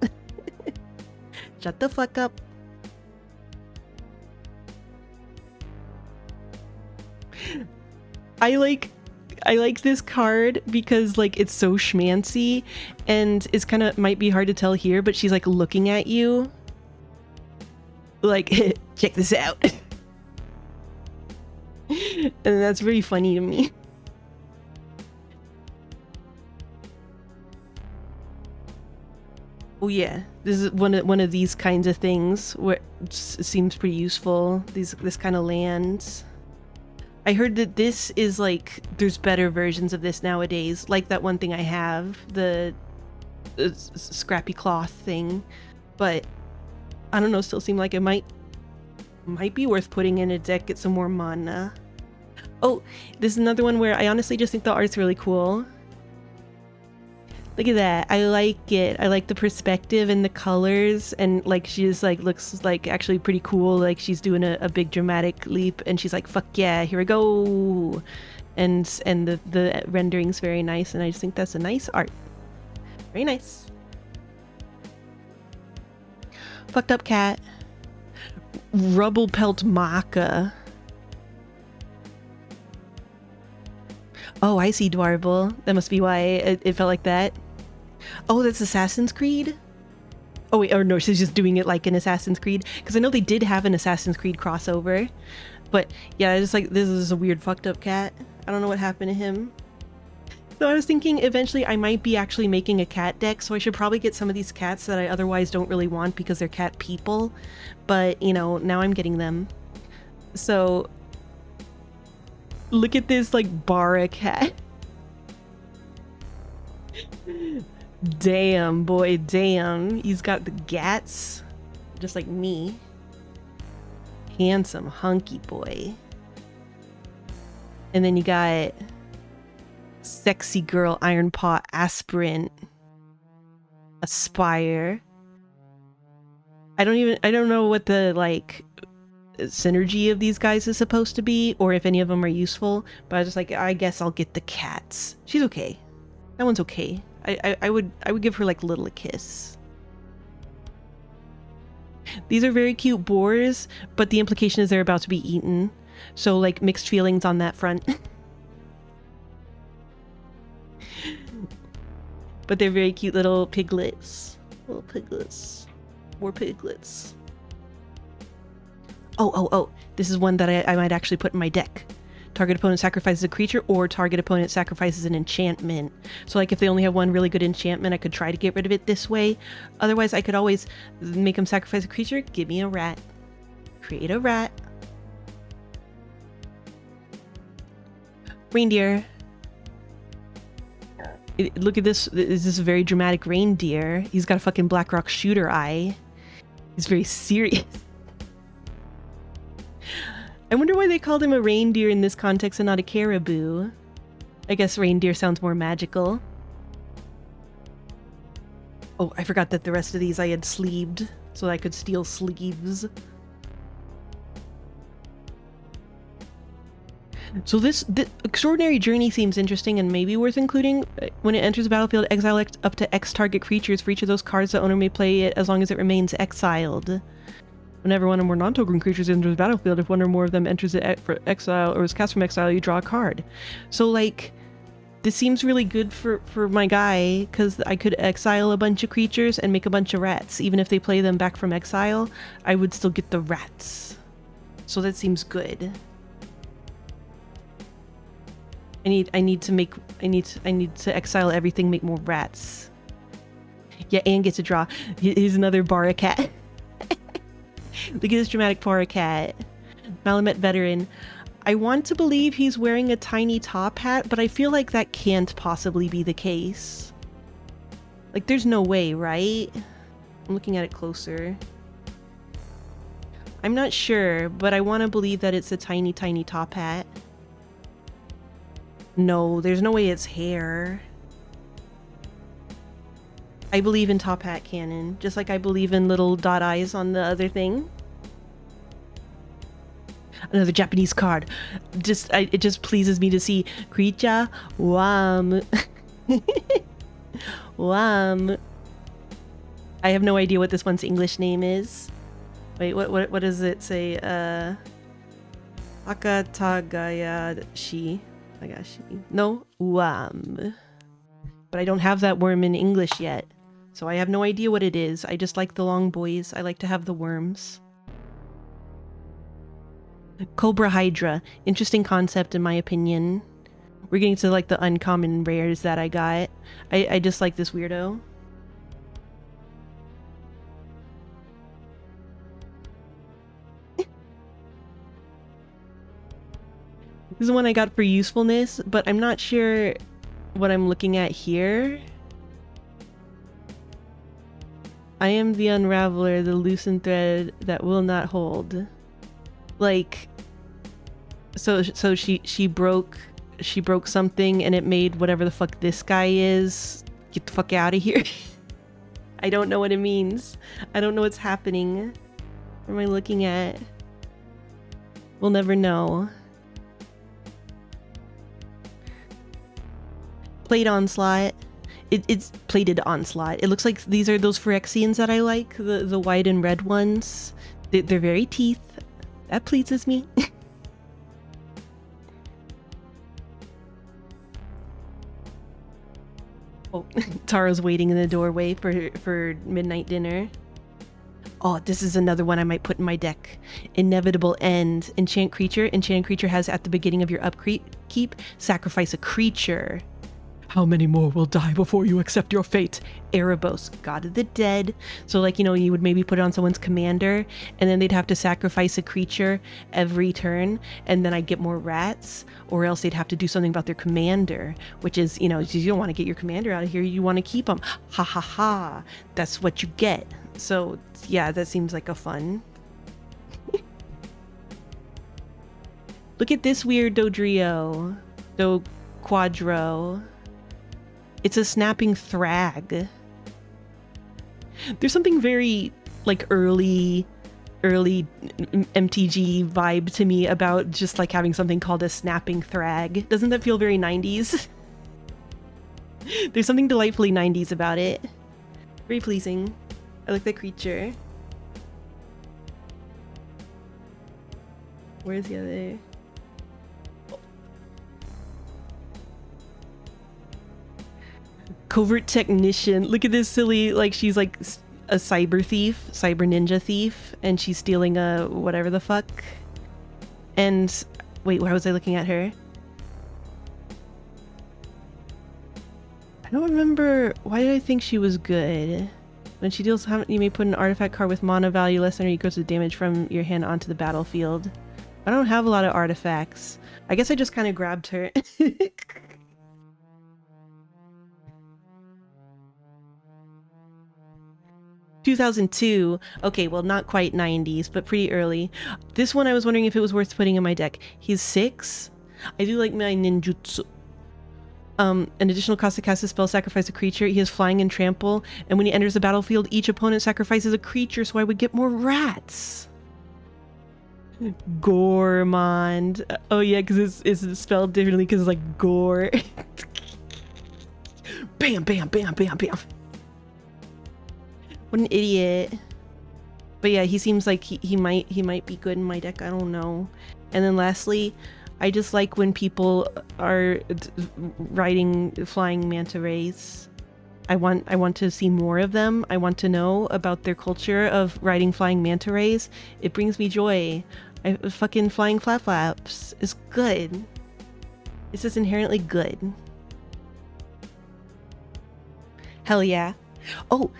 Shut the fuck up. I like this card because, like, it's so schmancy, and it's kind of might be hard to tell here, but she's like looking at you like, check this out. And that's really funny to me. Oh yeah, this is one of these kinds of things where it seems pretty useful. This kind of lands. I heard that this is like, there's better versions of this nowadays, like that one thing I have, the scrappy cloth thing, but I don't know, still seem like it might be worth putting in a deck, get some more mana. Oh, this is another one where I honestly just think the art's really cool. Look at that, I like it. I like the perspective and the colors, and like she just like looks like actually pretty cool, like she's doing a big dramatic leap and she's like, fuck yeah, here we go. And the rendering's very nice, and I just think that's a nice art. Very nice. Fucked Up Cat, Rubble Pelt Maka. Oh, I see Dwarble. That must be why it felt like that. Oh, that's Assassin's Creed? Oh wait, or no, she's just doing it like an Assassin's Creed. Because I know they did have an Assassin's Creed crossover. But yeah, I just like, this is a weird fucked up cat. I don't know what happened to him. So I was thinking eventually I might be actually making a cat deck, so I should probably get some of these cats that I otherwise don't really want because they're cat people. But, you know, now I'm getting them. So look at this, like, Bara cat. Damn, boy, damn. He's got the gats, just like me. Handsome, hunky boy. And then you got Sexy Girl, Iron Paw, Aspirant, Aspire. I don't know what the, like, synergy of these guys is supposed to be, or if any of them are useful, but I was just like, I guess I'll get the cats. She's okay. That one's okay. I would give her like Little a kiss. These are very cute boars, but the implication is they're about to be eaten, so like mixed feelings on that front. But they're very cute little piglets. Little piglets. More piglets. Oh, this is one that I might actually put in my deck. Target opponent sacrifices a creature, or target opponent sacrifices an enchantment. So like if they only have one really good enchantment, I could try to get rid of it this way. Otherwise, I could always make them sacrifice a creature. Give me a rat. Create a rat. Reindeer. Look at this. This is a very dramatic reindeer. He's got a fucking Blackrock shooter eye. He's very serious. I wonder why they called him a reindeer in this context and not a caribou. I guess reindeer sounds more magical. Oh, I forgot that the rest of these I had sleeved, so I could steal sleeves. So this Extraordinary Journey seems interesting and maybe worth including. When it enters the battlefield, exile up to X target creatures for each of those cards. The owner may play it as long as it remains exiled. Whenever one or more non-token creatures enters the battlefield, if one or more of them enters it for exile or is cast from exile, you draw a card. So, like, this seems really good for my guy, because I could exile a bunch of creatures and make a bunch of rats. Even if they play them back from exile, I would still get the rats. So that seems good. I need to exile everything, make more rats. Yeah, and get to draw. Here's another Bara cat. Look at this dramatic Bara cat. Malamet veteran. I want to believe he's wearing a tiny top hat, but I feel like that can't possibly be the case. Like, there's no way, right? I'm looking at it closer. I'm not sure, but I want to believe that it's a tiny, tiny top hat. No, there's no way it's hair. I believe in top hat canon, just like I believe in little dot eyes on the other thing. Another Japanese card. It just pleases me to see creature wam. Wam. I have no idea what this one's English name is. Wait, what does it say? Akatagayashi. I gosh. No, wam. But I don't have that worm in English yet, so I have no idea what it is. I just like the long boys. I like to have the worms. Cobra Hydra. Interesting concept in my opinion. We're getting to like the uncommon rares that I got. I just like this weirdo. This is the one I got for usefulness, but I'm not sure what I'm looking at here. I am the unraveler, the loosened thread that will not hold. Like, so she broke something and it made whatever the fuck this guy is get the fuck out of here. I don't know what it means. I don't know what's happening. What am I looking at? We'll never know. Plate Onslaught. It's plated onslaught. It looks like these are those Phyrexians that I like, the white and red ones. They're very teeth. That pleases me. Oh, Taro's waiting in the doorway for midnight dinner. Oh, this is another one I might put in my deck. Inevitable End. Enchant creature. Enchant creature has at the beginning of your upkeep, sacrifice a creature. How many more will die before you accept your fate? Erebos, god of the dead. So like, you know, you would maybe put it on someone's commander and then they'd have to sacrifice a creature every turn, and then I get more rats, or else they'd have to do something about their commander, which is, you know, you don't want to get your commander out of here. You want to keep them. Ha ha ha. That's what you get. So yeah, that seems like a fun. Look at this weird Dodrio. Quadro. It's a Snapping Thrag. There's something very like early MTG vibe to me about just like having something called a Snapping Thrag. Doesn't that feel very 90s? There's something delightfully 90s about it. Very pleasing. I like that creature. Where's the other? Covert Technician. Look at this silly, like, she's like a cyber thief, cyber ninja thief, and she's stealing a whatever the fuck. And wait, why was I looking at her? I don't remember. Why did I think she was good? When she deals damage, you may put an artifact card with mana value less than or equal to the damage from your hand onto the battlefield. I don't have a lot of artifacts. I guess I just kind of grabbed her. 2002. Okay, well, not quite 90s, but pretty early. This one I was wondering if it was worth putting in my deck. He's 6. I do like my ninjutsu. An additional cost to cast a spell, sacrifice a creature. He has flying and trample, and when he enters the battlefield, each opponent sacrifices a creature, so I would get more rats. Gourmand. Oh yeah, because it's spelled differently because it's like gore. Bam, bam, bam, bam, bam. What an idiot. But yeah, he seems like he might be good in my deck. I don't know. And then lastly, I just like when people are riding flying manta rays. I want to see more of them. I want to know about their culture of riding flying manta rays. It brings me joy. I fucking flying flap flaps is good. It's just inherently good. Hell yeah. Oh.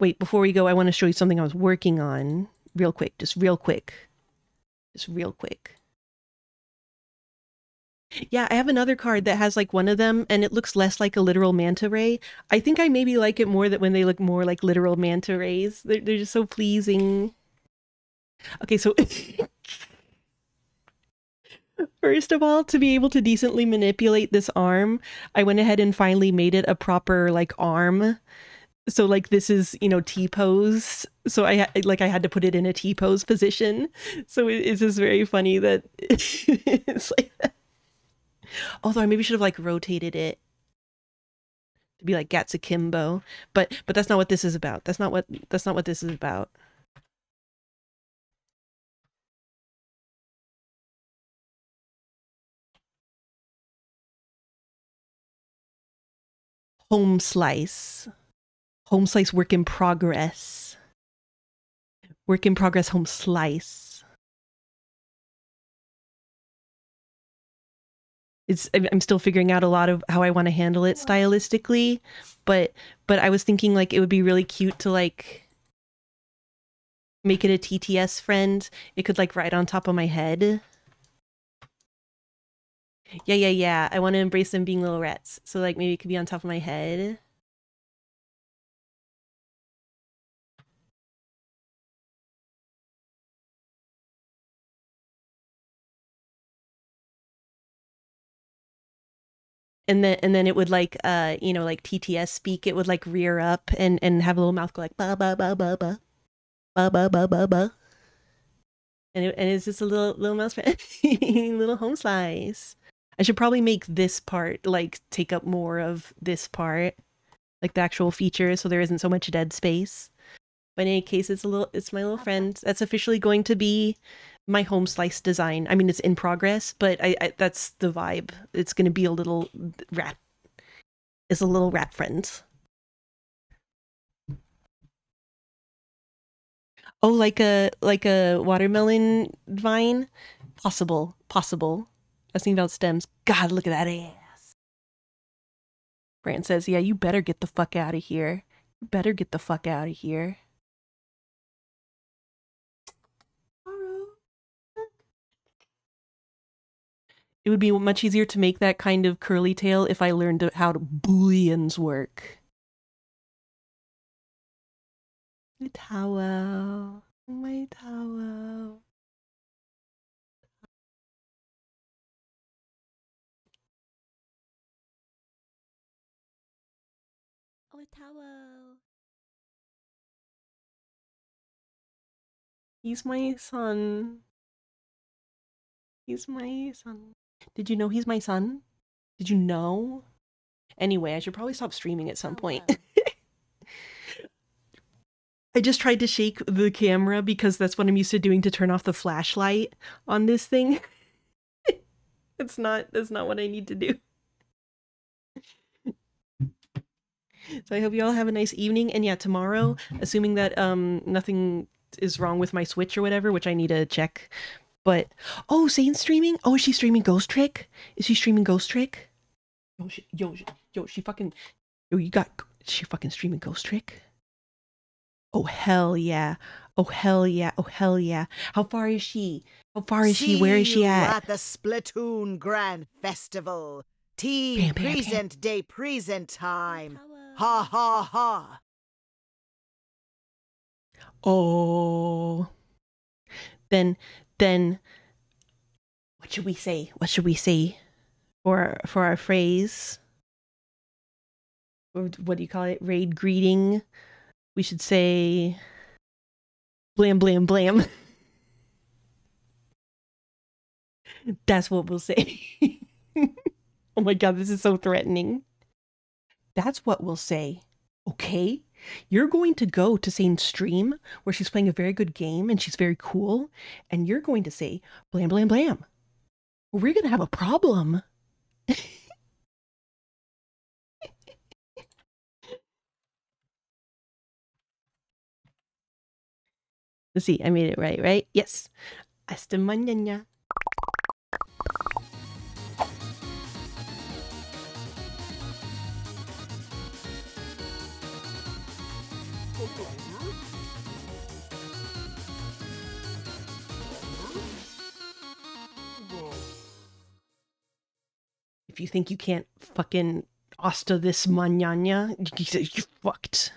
Wait, before we go, I want to show you something I was working on. Real quick, just real quick. Yeah, I have another card that has like one of them, and it looks less like a literal manta ray. I think I maybe like it more that when they look more like literal manta rays. They're just so pleasing. Okay, so first of all, to be able to decently manipulate this arm, I went ahead and finally made it a proper like arm. So like this is, you know, T-pose. So I had to put it in a T-pose position. So it's just very funny that it's like that. Although I maybe should have like rotated it to be like Gats Akimbo. But that's not what this is about. That's not what this is about. Home Slice. Home Slice work in progress. Work in progress Home Slice. I'm still figuring out a lot of how I want to handle it stylistically, but I was thinking like it would be really cute to like make it a TTS friend. It could like ride on top of my head. Yeah. I want to embrace them being little rats. So like maybe it could be on top of my head. And then it would like you know, like TTS speak, it would like rear up and have a little mouth go like ba ba ba ba ba ba ba ba ba ba, and it's just a little mouse friend. Little Home Slice. I should probably make this part, like, take up more of this part, like the actual feature, so there isn't so much dead space. But in any case, it's my little friend. That's officially going to be my home slice design. I mean, it's in progress, but that's the vibe. It's going to be a little rat. It's a little rat friend. Oh, like a watermelon vine? Possible. Possible. I was thinking about stems. God, look at that ass. Brant says, yeah, you better get the fuck out of here. You better get the fuck out of here. It would be much easier to make that kind of curly tail if I learned how Booleans work. My towel. My towel. He's my son. He's my son. Did you know he's my son? Did you know? Anyway, I should probably stop streaming at some point. I just tried to shake the camera because that's what I'm used to doing to turn off the flashlight on this thing. That's not what I need to do. So I hope you all have a nice evening, and yeah, tomorrow, assuming that nothing is wrong with my Switch or whatever, which I need to check. But oh, Sane's streaming. Oh, is she streaming Ghost Trick? Is she streaming Ghost Trick? She fucking streaming Ghost Trick. Oh hell yeah! Oh hell yeah! Oh hell yeah! How far is she? How far is she? Where is she at? At the Splatoon Grand Festival. Team present day, present time. Ha ha ha. Oh. Then what should we say? What should we say for our phrase? What do you call it? Raid greeting. We should say blam blam blam. That's what we'll say. Oh my god, this is so threatening. That's what we'll say. Okay? You're going to go to Sane's stream where she's playing a very good game and she's very cool, and you're going to say blam blam blam. We're going to have a problem. Let's see, I made it right, right? Yes. Hasta mañana. If you think you can't fucking hasta this mañana, you're fucked.